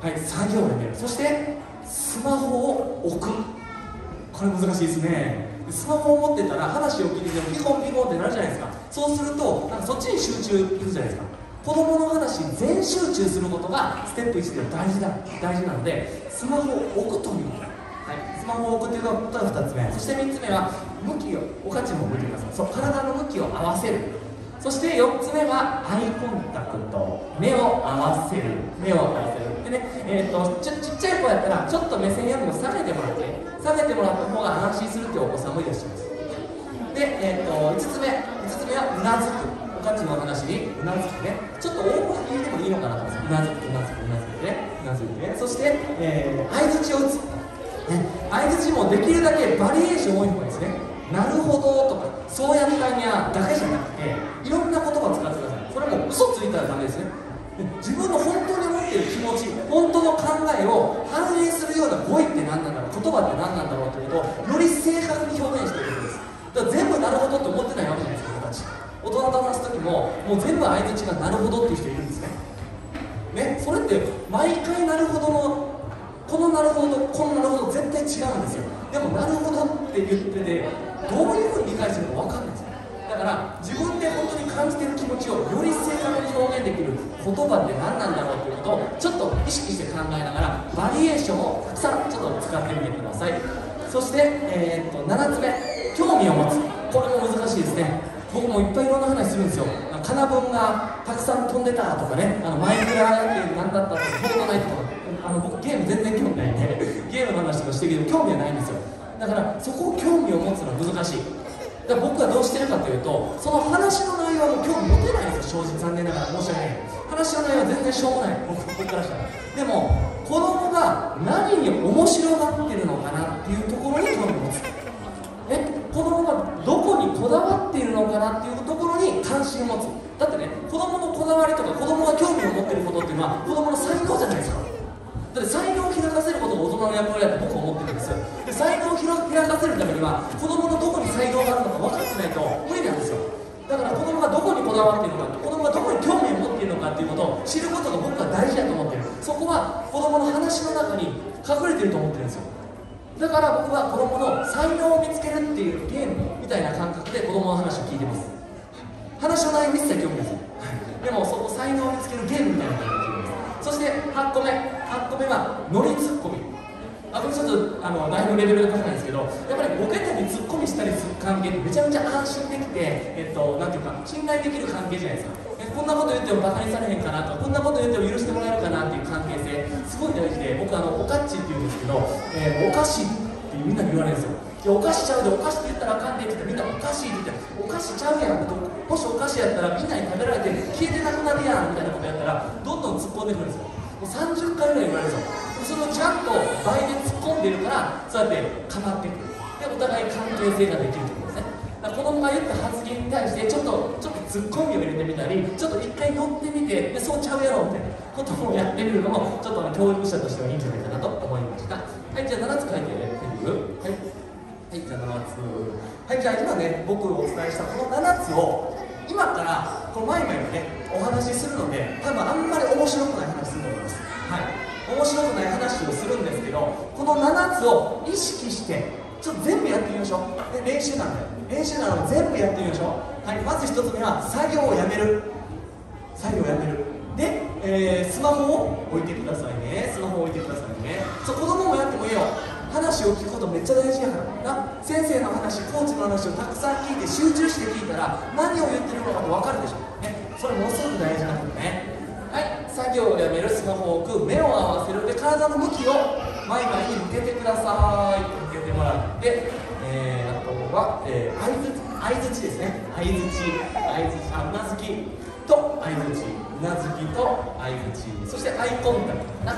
はい、作業をやめる、そしてスマホを置く、これ難しいですね。スマホを持ってたら話を聞いててもピコンピコンってなるじゃないですか。そうするとなんかそっちに集中いくじゃないですか。子供の話に全集中することがステップ1では大事なので、スマホを置くという、はい、スマホを置くということが2つ目。そして3つ目は向きを、おかちも向いてください。そう、体の向きを合わせる。そして4つ目はアイコンタクト、目を合わせるでね、ちっちゃい子やったらちょっと目線よりも下げてもらった方が安心するっていうお子さんもいらっしゃいます。で、5つ目はうなずく、おかちの話にうなずくね。ちょっと大声で言ってもいいのかなと思います。うなずくね。そして、相づちを打つ、ね、相づちもできるだけバリエーション多い方がいいですね。なるほどとか、そうやったんやだけじゃなくて、いろんな言葉を使ってください。それも嘘ついたらダメですね。自分の本当に思っている気持ち、本当の考えを反映するような語彙って何なんだろう、言葉って何なんだろうということをより正確に表現していくんです。だから全部なるほどって思ってないわけじゃないですか、子たち。大人と話す時ももう全部相づちがなるほどっていう人いるんですね。それって毎回なるほどの、このなるほどとこのなるほど絶対違うんですよ。でもなるほどって言っててどういうふうに理解するか分かんないですよ。だから自分で本当に感じている気持ちをより正確に表現できる言葉って何なんだろうということをちょっと意識して考えながらバリエーションをたくさんちょっと使ってみてください。そして、7つ目、興味を持つ。これも難しいですね。僕もいっぱいいろんな話するんですよ。かなぶんがたくさん飛んでたとかね、マイクラって何だったとか、フォートナイトとか、僕ゲーム全然興味ないんでゲームの話とかしてるけど興味はないんですよ。だからそこを興味を持つのは難しい。だから僕はどうしてるかというと、その話の内容も興味持てないんですよ、正直、残念ながら。申し訳ない。話の内容は全然しょうもない、僕からしたら。でも子供が何に面白がってるのかなっていうところに興味を持つ、子供がどこにこだわっているのかなっていうところに関心を持つ。だってね、子供のこだわりとか子供が興味を持ってることっていうのは子供の才能じゃないですか。だって才能を開かせることが大人の役割だと僕は思ってるんですよ。で、才能を開かせるためには子供のどこに才能があるのか分かってないと無理なんですよ。だから子供がどこにこだわっているのか、子供がどこに興味を持っているのかっていうことを知ることが僕は大事だと思ってる。そこは子供の話の中に隠れてると思ってるんですよ。だから僕は子供の才能を見つけるっていうゲームみたいな感覚で子供の話を聞いてます。話の内容一切興味ないですよ。でもそこ才能を見つけるゲームみたいな感覚で聞いてます。そして8個目はノリツッコミ。これちょっとだいぶレベルが高いんですけど、やっぱりボケたりツッコミしたりする関係ってめちゃめちゃ安心できて、なんていうか信頼できる関係じゃないですか。こんなこと言ってもバカにされへんかなとか、こんなこと言っても許してもらえるかなっていう関係性すごい大事で、僕おかっちっていうんですけど、おかしいってみんなに言われるんですよ。おかしちゃうで、おかしって言ったらあかんねんって言ったらみんなおかしいって言って、おかしちゃうやん、もしおかしやったらみんなに食べられて消えてなくなるやんみたいなことやったらどんどん突っ込んでくるんですよ。もう30回ぐらい言われるんですよ。それをちゃんと倍で突っ込んでるから、そうやって語ってくる。でお互い関係性ができるということですね。だから子供が言った発言に対してちょっとツッコミを入れてみたり、ちょっと一回乗ってみて、でそうちゃうやろみたいなことをやってみるのもちょっと教育者としてはいいんじゃないかなと思いました。はい、じゃあ7つ書いてみる。はい、じゃあ7つ。はい、じゃあ今ね、僕お伝えしたこの7つを今からこの前々にねお話しするので、多分あんまり面白くない話すると思います。はい。面白くない話をするんですけど、この7つを意識してちょっと全部やってみましょう。で練習なので全部やってみましょう。はい、まず1つ目は作業をやめるで、スマホを置いてくださいね。そう、子供もやってもいいよ。話を聞くことめっちゃ大事やからな。先生の話、コーチの話をたくさん聞いて集中して聞いたら何を言ってるのかって分かるでしょ、ね、それものすごく大事なことね。はい、作業をやめる、スマホを置く、目を合わせるで、体の向きを前々に向けてください。向けてもらって、あとは、相づちですね。相づち、うなずきと相づち、そしてアイコンタクトな、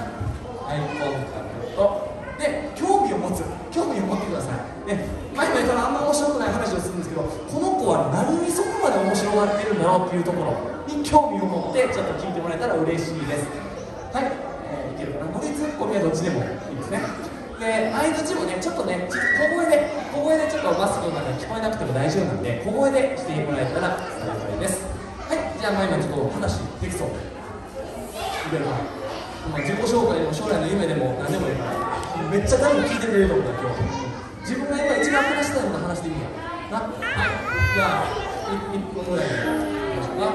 で、興味を持ってください。で、前々からあんま面白くない話をするんですけど、この子は何にそこまで面白がってるんだろうっていうところに興味を持ってちょっと聞いてもらえたら嬉しいです。はい、いけるかな。ノリツッコミはどっちでもいいですね。で、相づちもね、ちょっとね、小声でちょっとマスクの中で聞こえなくても大丈夫なんで、小声でしてもらえたら幸いです。はい、じゃあ前々ちょっとお話できそう。いけるかな。自己紹介でも将来の夢でも何でもいいから、めっちゃ多分聞いてくれると思うんだ今日。自分が今一番話したいの話してみよう。な、はい、じゃあ1分ぐらいでいきましょうか。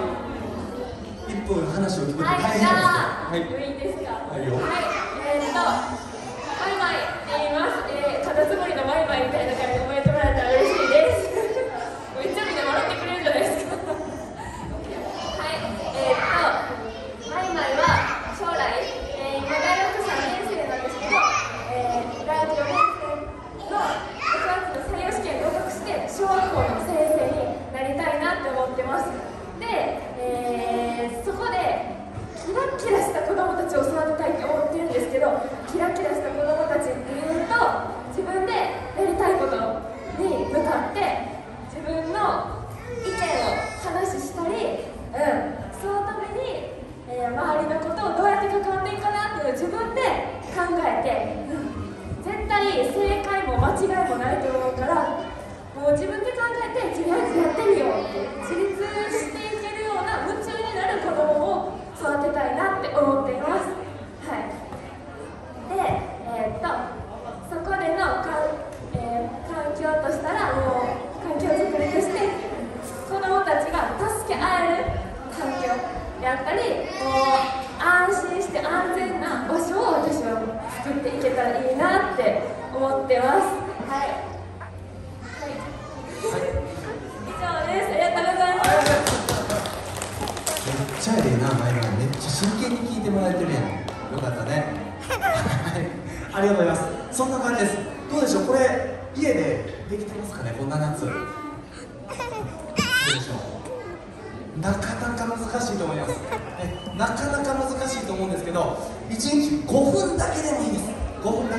1分話を聞くって大変なんですよ。はい、じゃあ、いいですか。はい、バイバイって言います。カタツムリのバイバイみたいな感じで覚えてもらえたら嬉しいです。めっちゃみんな笑ってくれるじゃないですか。はい、バイバイは将来、今大学3年生なんですけど、大学4年生の6月の採用試験に合格して、小学校の先生になりたいなって思ってます。で、そこでキラキラした子どもたちを育てたいと思ってるんですけど、キラキラした子どもたちっていうと自分でやりたいことに向かって自分の意見を話したり、そのために、周りのことをどうやって関わっていくかなっていうのを自分で考えて、絶対正解も間違いもないと思うから、もう自分で考えてとりあえずやってみようって自立して夢中になる子供を育てたいなって思っています。はい、で、そこでの環境としたら、もう環境作りとして子供たちが助け合える環境であったり、もう安心して安全な場所を私は作っていけたらいいなって思ってます。はい、以上です。ありがとうございます。めっちゃええな、前々めっちゃ真剣に聞いてもらえてるやん。よかったね。ありがとうございます。そんな感じです。どうでしょう、これ家でできてますかね、こんな夏。どうでしょう、なかなか難しいと思います。なかなか難しいと思うんですけど、1日5分だけでもいいです。5分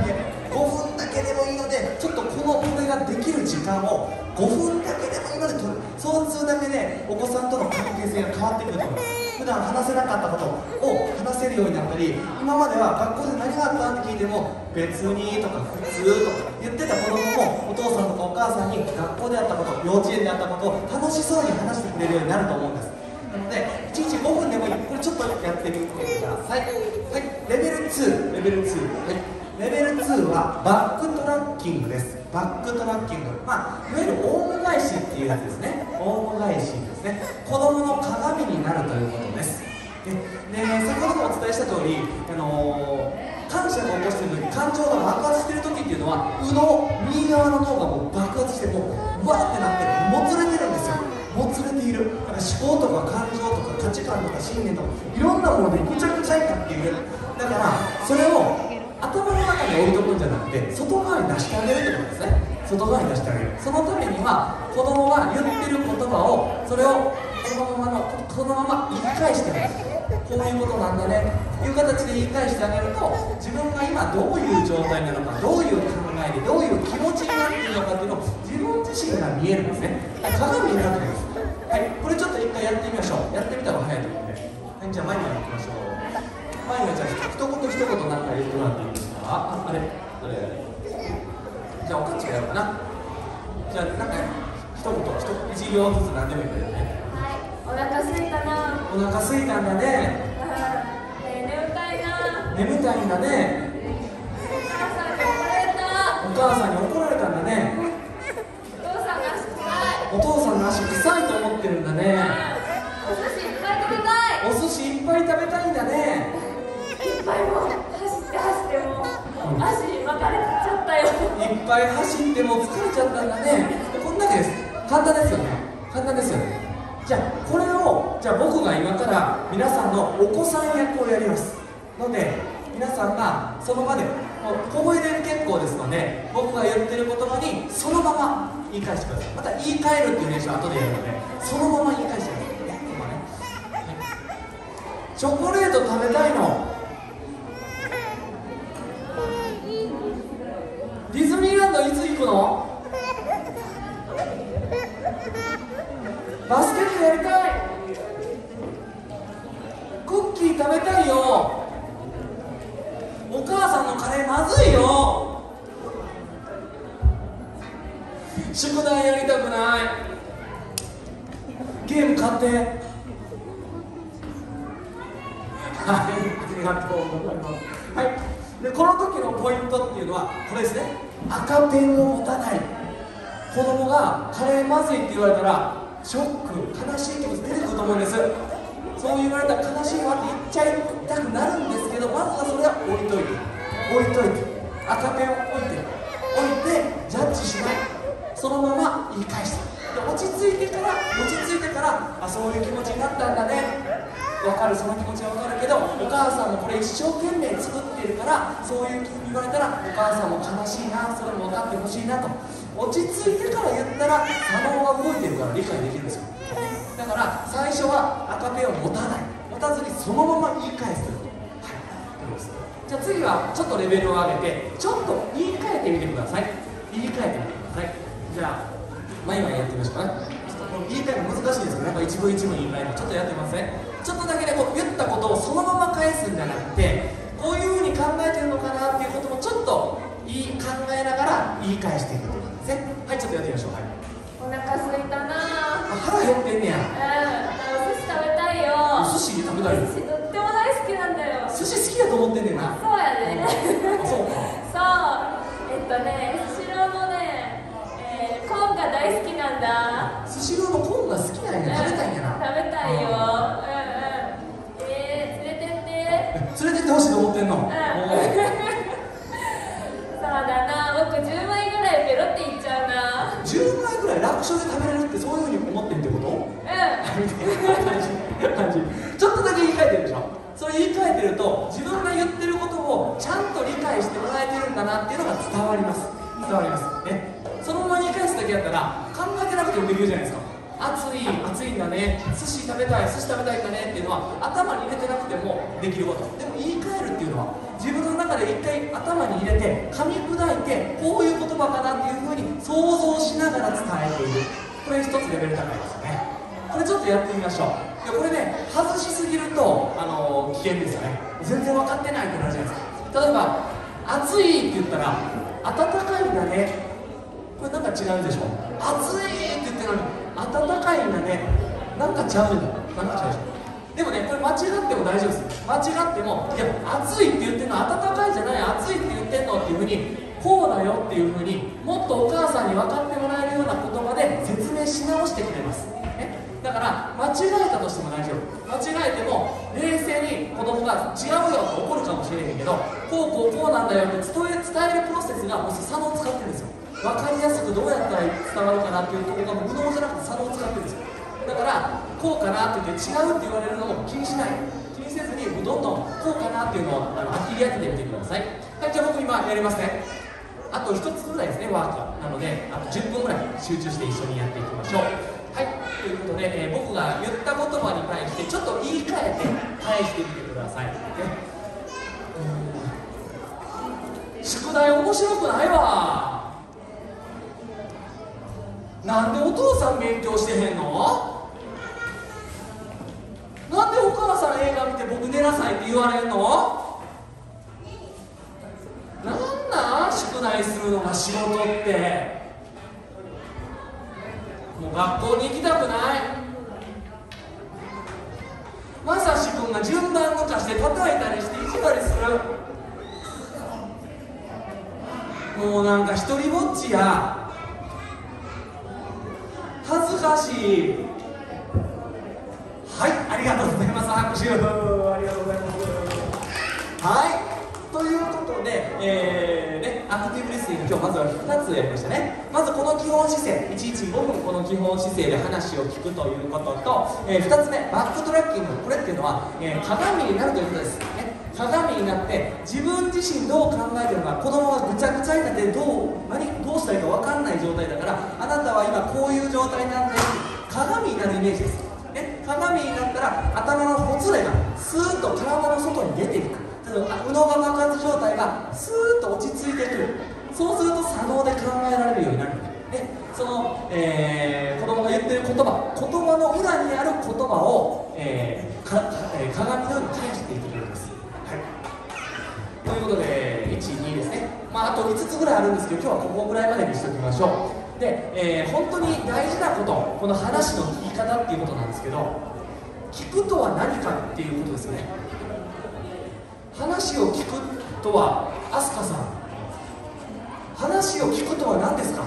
だけでもいいので、ちょっとこれができる時間を5分だけでもいいので取る。そうするだけでお子さんとの関係性が変わってくると思います。普段話せなかったことを話せるようになったり、今までは学校で何があったって聞いても別にとか普通とか言ってた子供も、お父さんとかお母さんに学校であったこと、幼稚園であったことを楽しそうに話してくれるようになると思うんです。なので1日5分でもいい、これちょっとやってみてください。はい、レベル2、はい、レベル2はバックトラッキングです。バックトラッキング、いわゆるオウム返しっていうやつですね。オウム返しですね。子どもの鏡になるということです。で先ほどもお伝えした通り、感謝が起こしている時、感情が爆発している時っていうのは右側の脳がもう爆発してもうわーってなってる、もつれてるんですよ。もつれている。だから思考とか感情とか価値観とか信念とかいろんなものでぐちゃぐちゃいかっていう。だからそれを頭の中に置いとくんじゃなくて外側に出してあげるってことですね。外側に出してあげる。そのためには子供は言ってる言葉をそれをそのまま言い返してあげる。こういうことなんだねという形で言い返してあげると、自分が今どういう状態なのか、どういう考えでどういう気持ちになっているのかというのを自分自身が見えるんですね。鏡になっているんです。これちょっと一回やってみましょう。やってみた方が早いと思うので、じゃあ前に行きましょう。前にじゃあ一言何か言ってもらっていいですか。じゃあおかっちがやろうかな。じゃあなんか一行ずつ何でもいいからね。お腹すいたな。お腹すいたんだね。眠たいな。眠たいんだね。お母さんに怒られた。お母さんに怒られたんだね。お父さんの足臭いと思ってるんだね。お寿司いっぱい食べたいんだね。いっぱいもう走ってもう足に巻かれちゃったよ。いっぱい走っても疲れちゃったんだね。こんだけです。簡単ですよね。簡単ですよね。じゃあこれを僕が今から皆さんのお子さん役をやりますので、皆さんがその場で小声で結構ですので、僕が言ってる言葉にそのまま言い返してください。また言い換えるっていう練習は後でやるので、そのまま言い返してくださいね。チョコレート食べたいの。ディズニーランドいつ行くの？バスケットやりたい。クッキー食べたいよ。お母さんのカレーまずいよ。宿題やりたくない。ゲーム買って。はい、ありがとうございます。でこの時のポイントっていうのはこれですね。赤ペンを持たない。子供がカレーまずいって言われたらショック、悲しい気持ち出てくると思うんです。そう言われたら悲しいわって言っちゃいたくなるんですけど、まずはそれは置いといて赤ペンを置いてジャッジしない。そのまま言い返して、落ち着いてからあ、そういう気持ちになったんだね、分かる、その気持ちは分かるけど、お母さんもこれ一生懸命作ってるから、そういう気に言われたらお母さんも悲しいな、それも分かってほしいなと。落ち着いてから言ったら左脳が動いてるから理解できるんですよ。だから最初は赤ペンを持たずにそのまま言い返すということ。じゃあ次はちょっとレベルを上げて、ちょっと言い換えてみてください。じゃあ前々やってみましょうかね。ちょっと言い換えも難しいですけど、一文一文言い換えもちょっとやってみますね。ちょっとだけでこう言ったことをそのまま返すんじゃなくて、こういうふうに考えてるのかなっていうこともちょっと考えながら言い返していくということですね。ちょっとやってみましょう。お腹すいたな。腹減ってんねや。お寿司食べたいよ。お寿司食べたい。寿司とっても大好きなんだよ。寿司好きだと思ってんねんな。そうやね。そうか。そう。スシローのコーンが大好きなんだ。スシローのコーンが好きなんや。食べたいんやな。食べたいよ。連れてってほしいと思ってんの。そうだな、僕10枚ぐらいペロっていっちゃうな。10枚ぐらい楽勝で食べれるって、そういうふうに思ってるってこと？ちょっとだけ言い換えてるでしょ。それ言い換えてると自分が言ってることをちゃんと理解してもらえてるんだなっていうのが伝わります。そのまま言い返すだけやったら考えてなくてもできるじゃないですか。暑いんだね、寿司食べたい、んだねっていうのは頭に入れてなくてもできること。でも言い換えるっていうのは自分の中で一回頭に入れて噛み砕いて、こういう言葉かなっていうふうに想像しながら伝えている。これ一つレベル高いですね。これちょっとやってみましょう。でこれね、外しすぎると、危険ですよね。全然分かってないってなるじゃないですか。例えば暑いって言ったら暖かいんだね、これなんか違うでしょ。暑いって言ってるのに暖かいんだね、なんかちゃうでしょ。でもね、これ間違っても大丈夫です。間違っても、いや暑いって言ってんの、暖かいじゃない、暑いって言ってんのっていうふうに、こうだよっていうふうにもっとお母さんに分かってもらえるような言葉で説明し直してくれます、ね、だから間違えたとしても大丈夫。間違えても冷静に子供が違うよって怒るかもしれへんけど、こうこうこうなんだよって伝えるプロセスがもう佐野を使ってるんですよ。分かりやすくどうやったら伝わるかなっていうところが無能じゃなくて佐野を使ってるんですよ。だからこうかなって言って違うって言われるのも気にしない、気にせずにどんどんこうかなっていうのを切り当ててみてください。はい、じゃあ僕今やりますね。あと1つぐらいですね、ワークなので、あと10分ぐらい集中して一緒にやっていきましょう。はい、ということで、僕が言った言葉に対してちょっと言い換えて返してみてください、ね、宿題面白くないわ、なんでお父さん勉強してへんの、なんでお母さん映画見て僕寝なさいって言われんの、なんなん宿題するのが仕事って、もう学校に行きたくない、まさし君が順番抜かして叩いたりして意地悪する、もうなんか一人ぼっちや、恥ずかしい。はい、ありがとうございます。拍手。ありがとうございます。はい、ということで、アクティブリスニング、今日まずは2つやりましたね。まずこの基本姿勢、1日5分この基本姿勢で話を聞くということと、2つ目、バックトラッキング、これっていうのは、鏡になるということです、ね。鏡になって自分自身どう考えてるのか、子供がぐちゃぐちゃになってどうしたらいいか分かんない状態だから、あなたは今こういう状態なんだよ、鏡になるイメージです、ね、鏡になったら頭のほつれがスーッと体の外に出ていく、右脳が爆発状態がスーッと落ち着いてくる、そうすると左脳で考えられるようになる、ね、その、子供が言ってる言葉の裏にある言葉を、鏡のように返していくんです。ということで、1、2ですね、あと5つぐらいあるんですけど、今日はここぐらいまでにしておきましょう。で、本当に大事なこと、この話の聞き方っていうことなんですけど、聞くとは何かっていうことですよね。話を聞くとは、アスカさん、話を聞くとは何ですか？は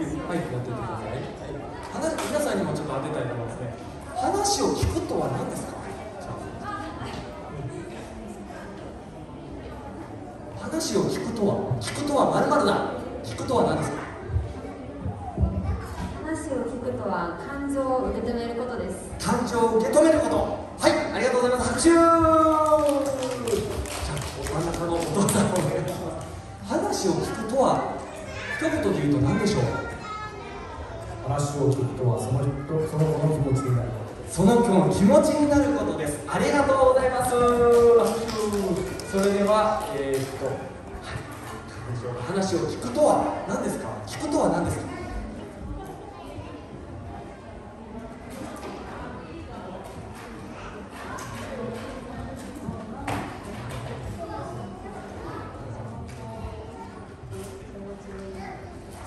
い、やってください。皆さんにもちょっと当てたいと思いますね。話を聞くとは何ですか？話を聞くとは〇〇だ。聞くとは何ですか？話を聞くとは感情を受け止めることです。感情を受け止めること。はい、ありがとうございます。拍手。じゃあ真ん中のお父さんお願いします。話を聞くとは一言で言うと何でしょう？話を聞くとはその気持ちになることです。その気持ちになることです。ありがとうございます。それでは、話を聞くとは何ですか？聞くとは何ですか？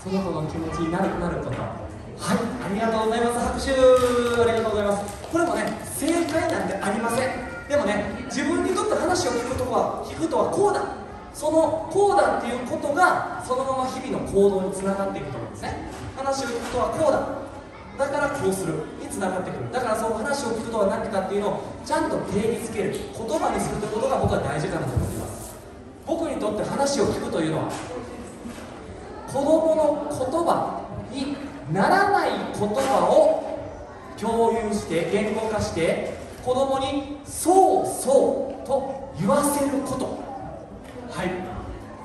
その子の気持ちになること。はい、ありがとうございます。拍手。ありがとうございます。これもね、正解なんてありません。でもね、自分にとって話を聞くとはこうだ、そのこうだっていうことがそのまま日々の行動につながっていくと思うんですね。話を聞くとはこうだ、だからこうするにつながってくる。だからその話を聞くとは何かっていうのをちゃんと定義づける、言葉にするということが僕は大事かなと思っています。僕にとって話を聞くというのは、子供の言葉にならない言葉を共有して言語化して子供にそうそうと言わせること。はい、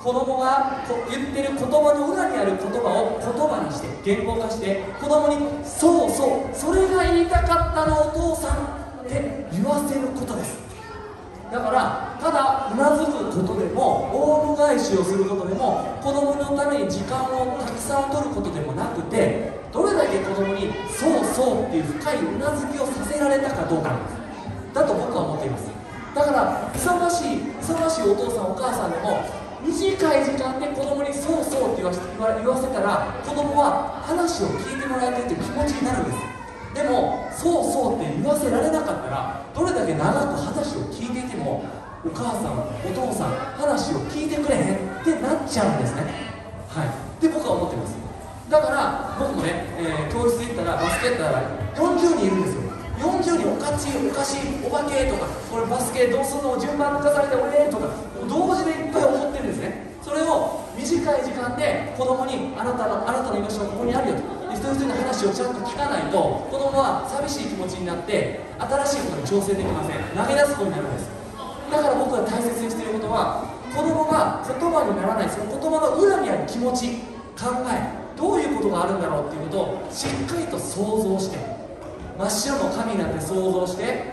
子供が言ってる言葉の裏にある言葉を言葉にして言語化して子供にそうそう、それが言いたかったのお父さんって言わせることです。だからただうなずくことでもオウム返しをすることでも子供のために時間をたくさん取ることでもなくて、どれだけ子供にそうそうっていう深いうなずきをさせられたかどうかなんです。だと僕は思っています。だから忙しいお父さんお母さんでも短い時間で子供にそうそうって言わせたら、子供は話を聞いてもらえてるっていう気持ちになるんです。でもそうそうって言わせられなかったら、どれだけ長く話を聞いていてもお母さんお父さん話を聞いてくれへんってなっちゃうんですね。はいって僕は思ってます。だから僕もね、教室行ったらバスケットなら40人いるんですよ。40人お化けとか、俺バスケどうすんの順番抜かされて俺とか同時でいっぱい思ってるんですね。それを短い時間で子供にあなたの居場所はここにあるよと一人一人の話をちゃんと聞かないと、子供は寂しい気持ちになって新しいことに調整できません。投げ出すことになるんです。だから僕が大切にしていることは、子供が言葉にならないその言葉の裏にある気持ち、考え、どういうことがあるんだろうっていうことをしっかりと想像して、真っ白の紙なんて想像して、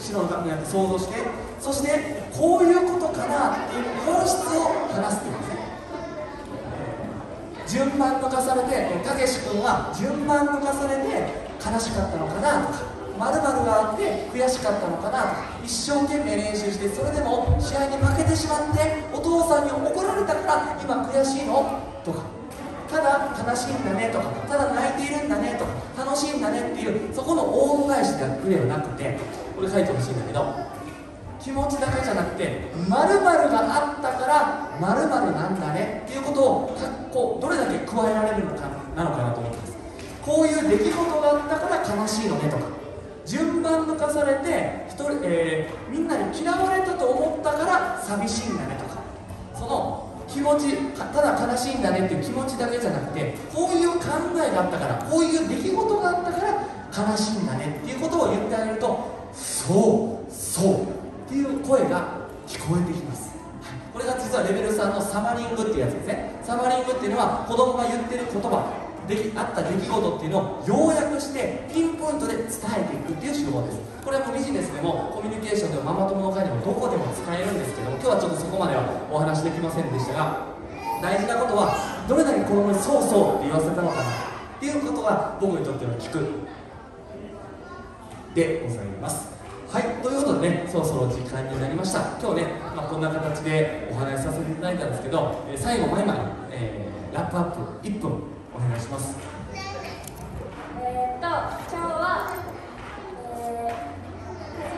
白の紙なんて想像して、そしてこういうことかなっていう本質を話すってことです。順番抜かされて、たけし君は順番抜かされて悲しかったのかなとか、〇〇があって悔しかったのかなとか、一生懸命練習してそれでも試合に負けてしまってお父さんに怒られたから今悔しいのとか、ただ悲しいんだねとか、ただ泣いているんだねとか、楽しいんだねっていうそこの大返しだけではなくて、これ書いてほしいんだけど、気持ちだけじゃなくて、〇〇があったから〇〇なんだねっていうことをどれだけ加えられるのかなと思います。こういう出来事があったから悲しいのねとか、順番抜かされてみんなに嫌われたと思ったから寂しいんだねとか、その気持ち、ただ悲しいんだねっていう気持ちだけじゃなくて、こういう考えがあったから、こういう出来事があったから悲しいんだねっていうことを言ってあげると、そうそうっていう声が聞こえてきます、はい、これが実はレベル3のサマリングっていうやつですね。サマリングっていうのは子供が言ってる言葉であった出来事っていうのを要約してピンポイントで伝えていくっていう手法です。これはもうビジネスでもコミュニケーションでもママ友の会でもどこでも使えるんですけども、今日はちょっとそこまではお話できませんでしたが、大事なことはどれだけ子供にそうそうって言わせたのかなっていうことが僕にとっての聞くでございます。はい、ということでね、そろそろ時間になりました。今日ね、こんな形でお話しさせていただいたんですけど、最後前々に、ラップアップ1分お願いします。今日は、初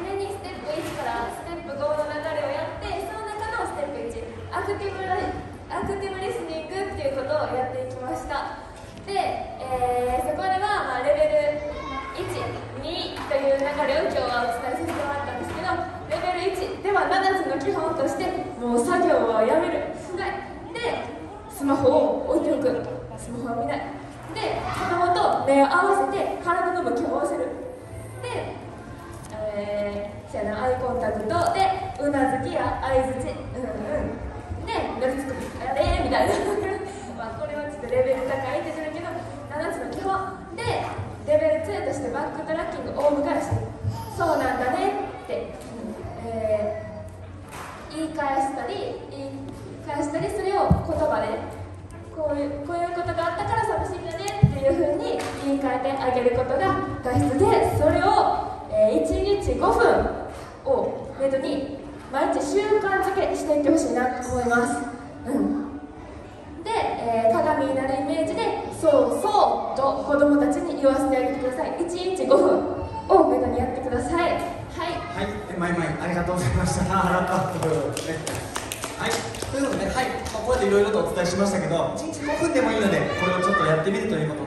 めにステップ1からステップ5の流れをやって、その中のステップ1、アクティブリスニングっていうことをやっていきました。で、そこでは、レベル1、2という流れを今日はお伝えさせてもらったんですけど、レベル1では7つの基本として、もう作業はやめる、しないで、スマホを置いておく、スマホは見ないで、子供と目を合わせて体の向きを合わせるで、アイコンタクトでうなずきや相づち、で、なりつくみあれみたいなまあこれはちょっとレベル高いって言ってるけど、7つの基本で、レベル2としてバックトラッキング、オウム返し、そうなんだねって、言い返したり、それを言葉でこういうことがあったから寂しいんだねっていう風に言い換えてあげることが大事で、それを、1日5分をめどに毎日習慣づけしていってほしいなと思います。で、鏡になるイメージでそうそうと子どもたちに言わせてあげてください。1日5分を目処にやってください。はい、はい、まいまいありがとうございました。はい、ということでね、はい、こうやっていろいろとお伝えしましたけど、1日5分でもいいのでこれをちょっとやってみるというこ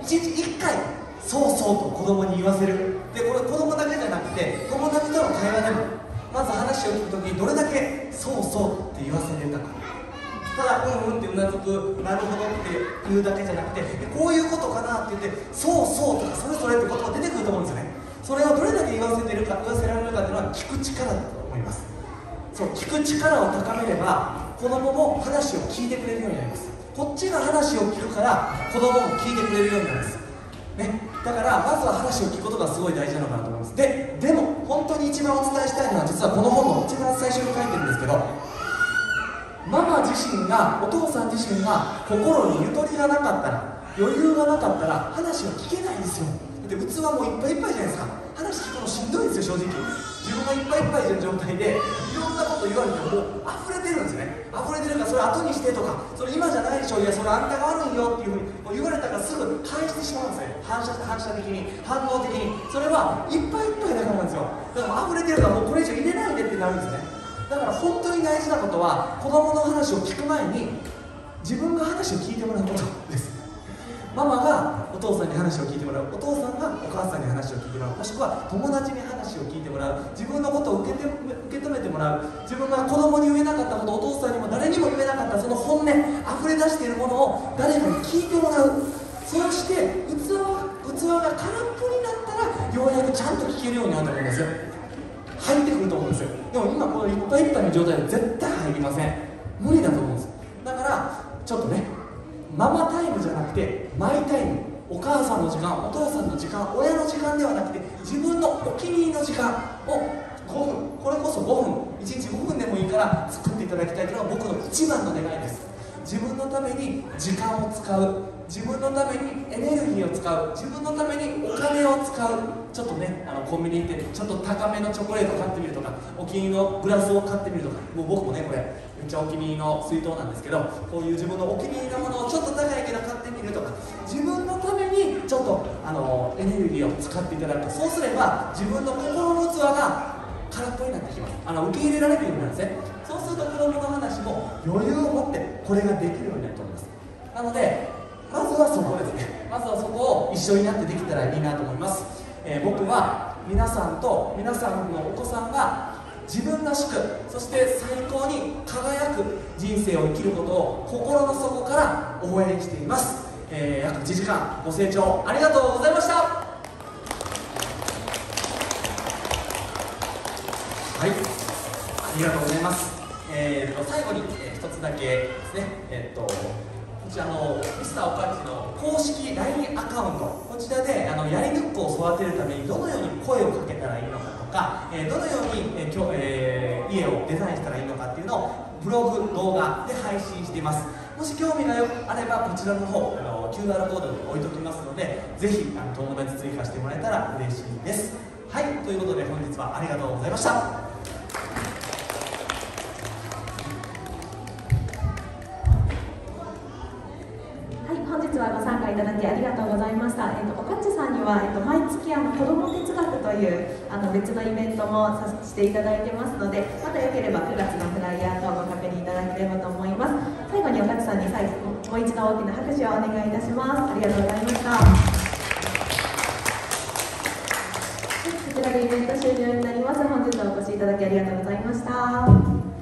とと、1日1回そうそうと子どもに言わせる。で、これ子どもだけじゃなくて友達との会話でも、まず話を聞くときにどれだけそうそうって言わせれたか、ただうんうんってうなずく、なるほどって言うだけじゃなくて、こういうことかなって言って、そうそうとかそれそれって言葉が出てくると思うんですよね。それをどれだけ言わせられるかっていうのは聞く力だと思います。そう、聞く力を高めれば子供も話を聞いてくれるようになります。こっちが話を聞くから子供も聞いてくれるようになりますね。だからまずは話を聞くことがすごい大事なのかなと思います。でも本当に一番お伝えしたいのは、実はこの本の一番最初に書いてるんですけど、ママ自身が、お父さん自身が心にゆとりがなかったら、余裕がなかったら話は聞けないんですよ。だって器もいっぱいいっぱいじゃないですか。話聞くのしんどいんですよ、正直。自分がいっぱいいっぱいの状態でいろんなこと言われても溢れてるんですよね。溢れてるから、それ後にしてとか、それ今じゃないでしょ、いやそれあんたが悪いよっていうふうに言われたからすぐ返してしまうんですよ。反射的に反応的に、それはいっぱいいっぱいだからなんですよ。だから溢れてるからもうこれ以上入れないでってなるんですね。だから本当に大事なことは、子供の話を聞く前に自分が話を聞いてもらうことです。ママがお父さんに話を聞いてもらう、お父さんがお母さんに話を聞いてもらう、もしくは友達に話を聞いてもらう、自分のことを受け止めてもらう、自分が子供に言えなかったこと、お父さんにも誰にも言えなかったその本音、溢れ出しているものを誰かに聞いてもらう。そして器が空っぽになったら、ようやくちゃんと聞けるようになると思うんですよ。入ってくると思うんですよ。でも今このいっぱいいっぱいの状態で絶対入りません。無理だと思うんです。だからちょっとね、ママタイムじゃなくてマイタイム、お母さんの時間、お父さんの時間、親の時間ではなくて、自分のお気に入りの時間を5分、これこそ5分、1日5分でもいいから作っていただきたいというのが僕の一番の願いです。自分のために時間を使う、自分のためにエネルギーを使う、自分のためにお金を使う。ちょっとね、コンビニ行ってちょっと高めのチョコレート買ってみるとか、お気に入りのグラスを買ってみるとか、もう僕もね、これめっちゃお気に入りの水筒なんですけど、こういう自分のお気に入りのものをちょっと高いけど買ってみるとか、自分のためにちょっとエネルギーを使っていただく。そうすれば自分の心の器が空っぽになってきます。受け入れられるようになるんですね。そうすると子供の話も余裕を持ってこれができるようになると思います。なのでまずはそこですね。まずはそこを一緒になってできたらいいなと思います。僕は皆さんのお子さんが自分らしく、そして最高に輝く人生を生きることを心の底から応援しています。約1時間ご清聴ありがとうございました。はい、ありがとうございます。最後に一つだけですね、こちらのミスターおかっちの公式 LINE アカウント、こちらでやりぬっこを育てるためにどのように声をかけたらいいのかとか、どのように家をデザインしたらいいのかっていうのをブログ、動画で配信しています。もし興味があればこちらの方QR コードに置いておきますので、ぜひ友達追加してもらえたら嬉しいです。はい、ということで本日はありがとうございました。ご参加いただきありがとうございました。おかっちさんには、毎月子ども哲学という別のイベントもさせていただいてますので、またよければ9月のフライヤー等ご確認いただければと思います。最後におかっちさんにもう一度大きな拍手をお願いいたします。ありがとうございました。こちらがイベント終了になります。本日はお越しいただきありがとうございました。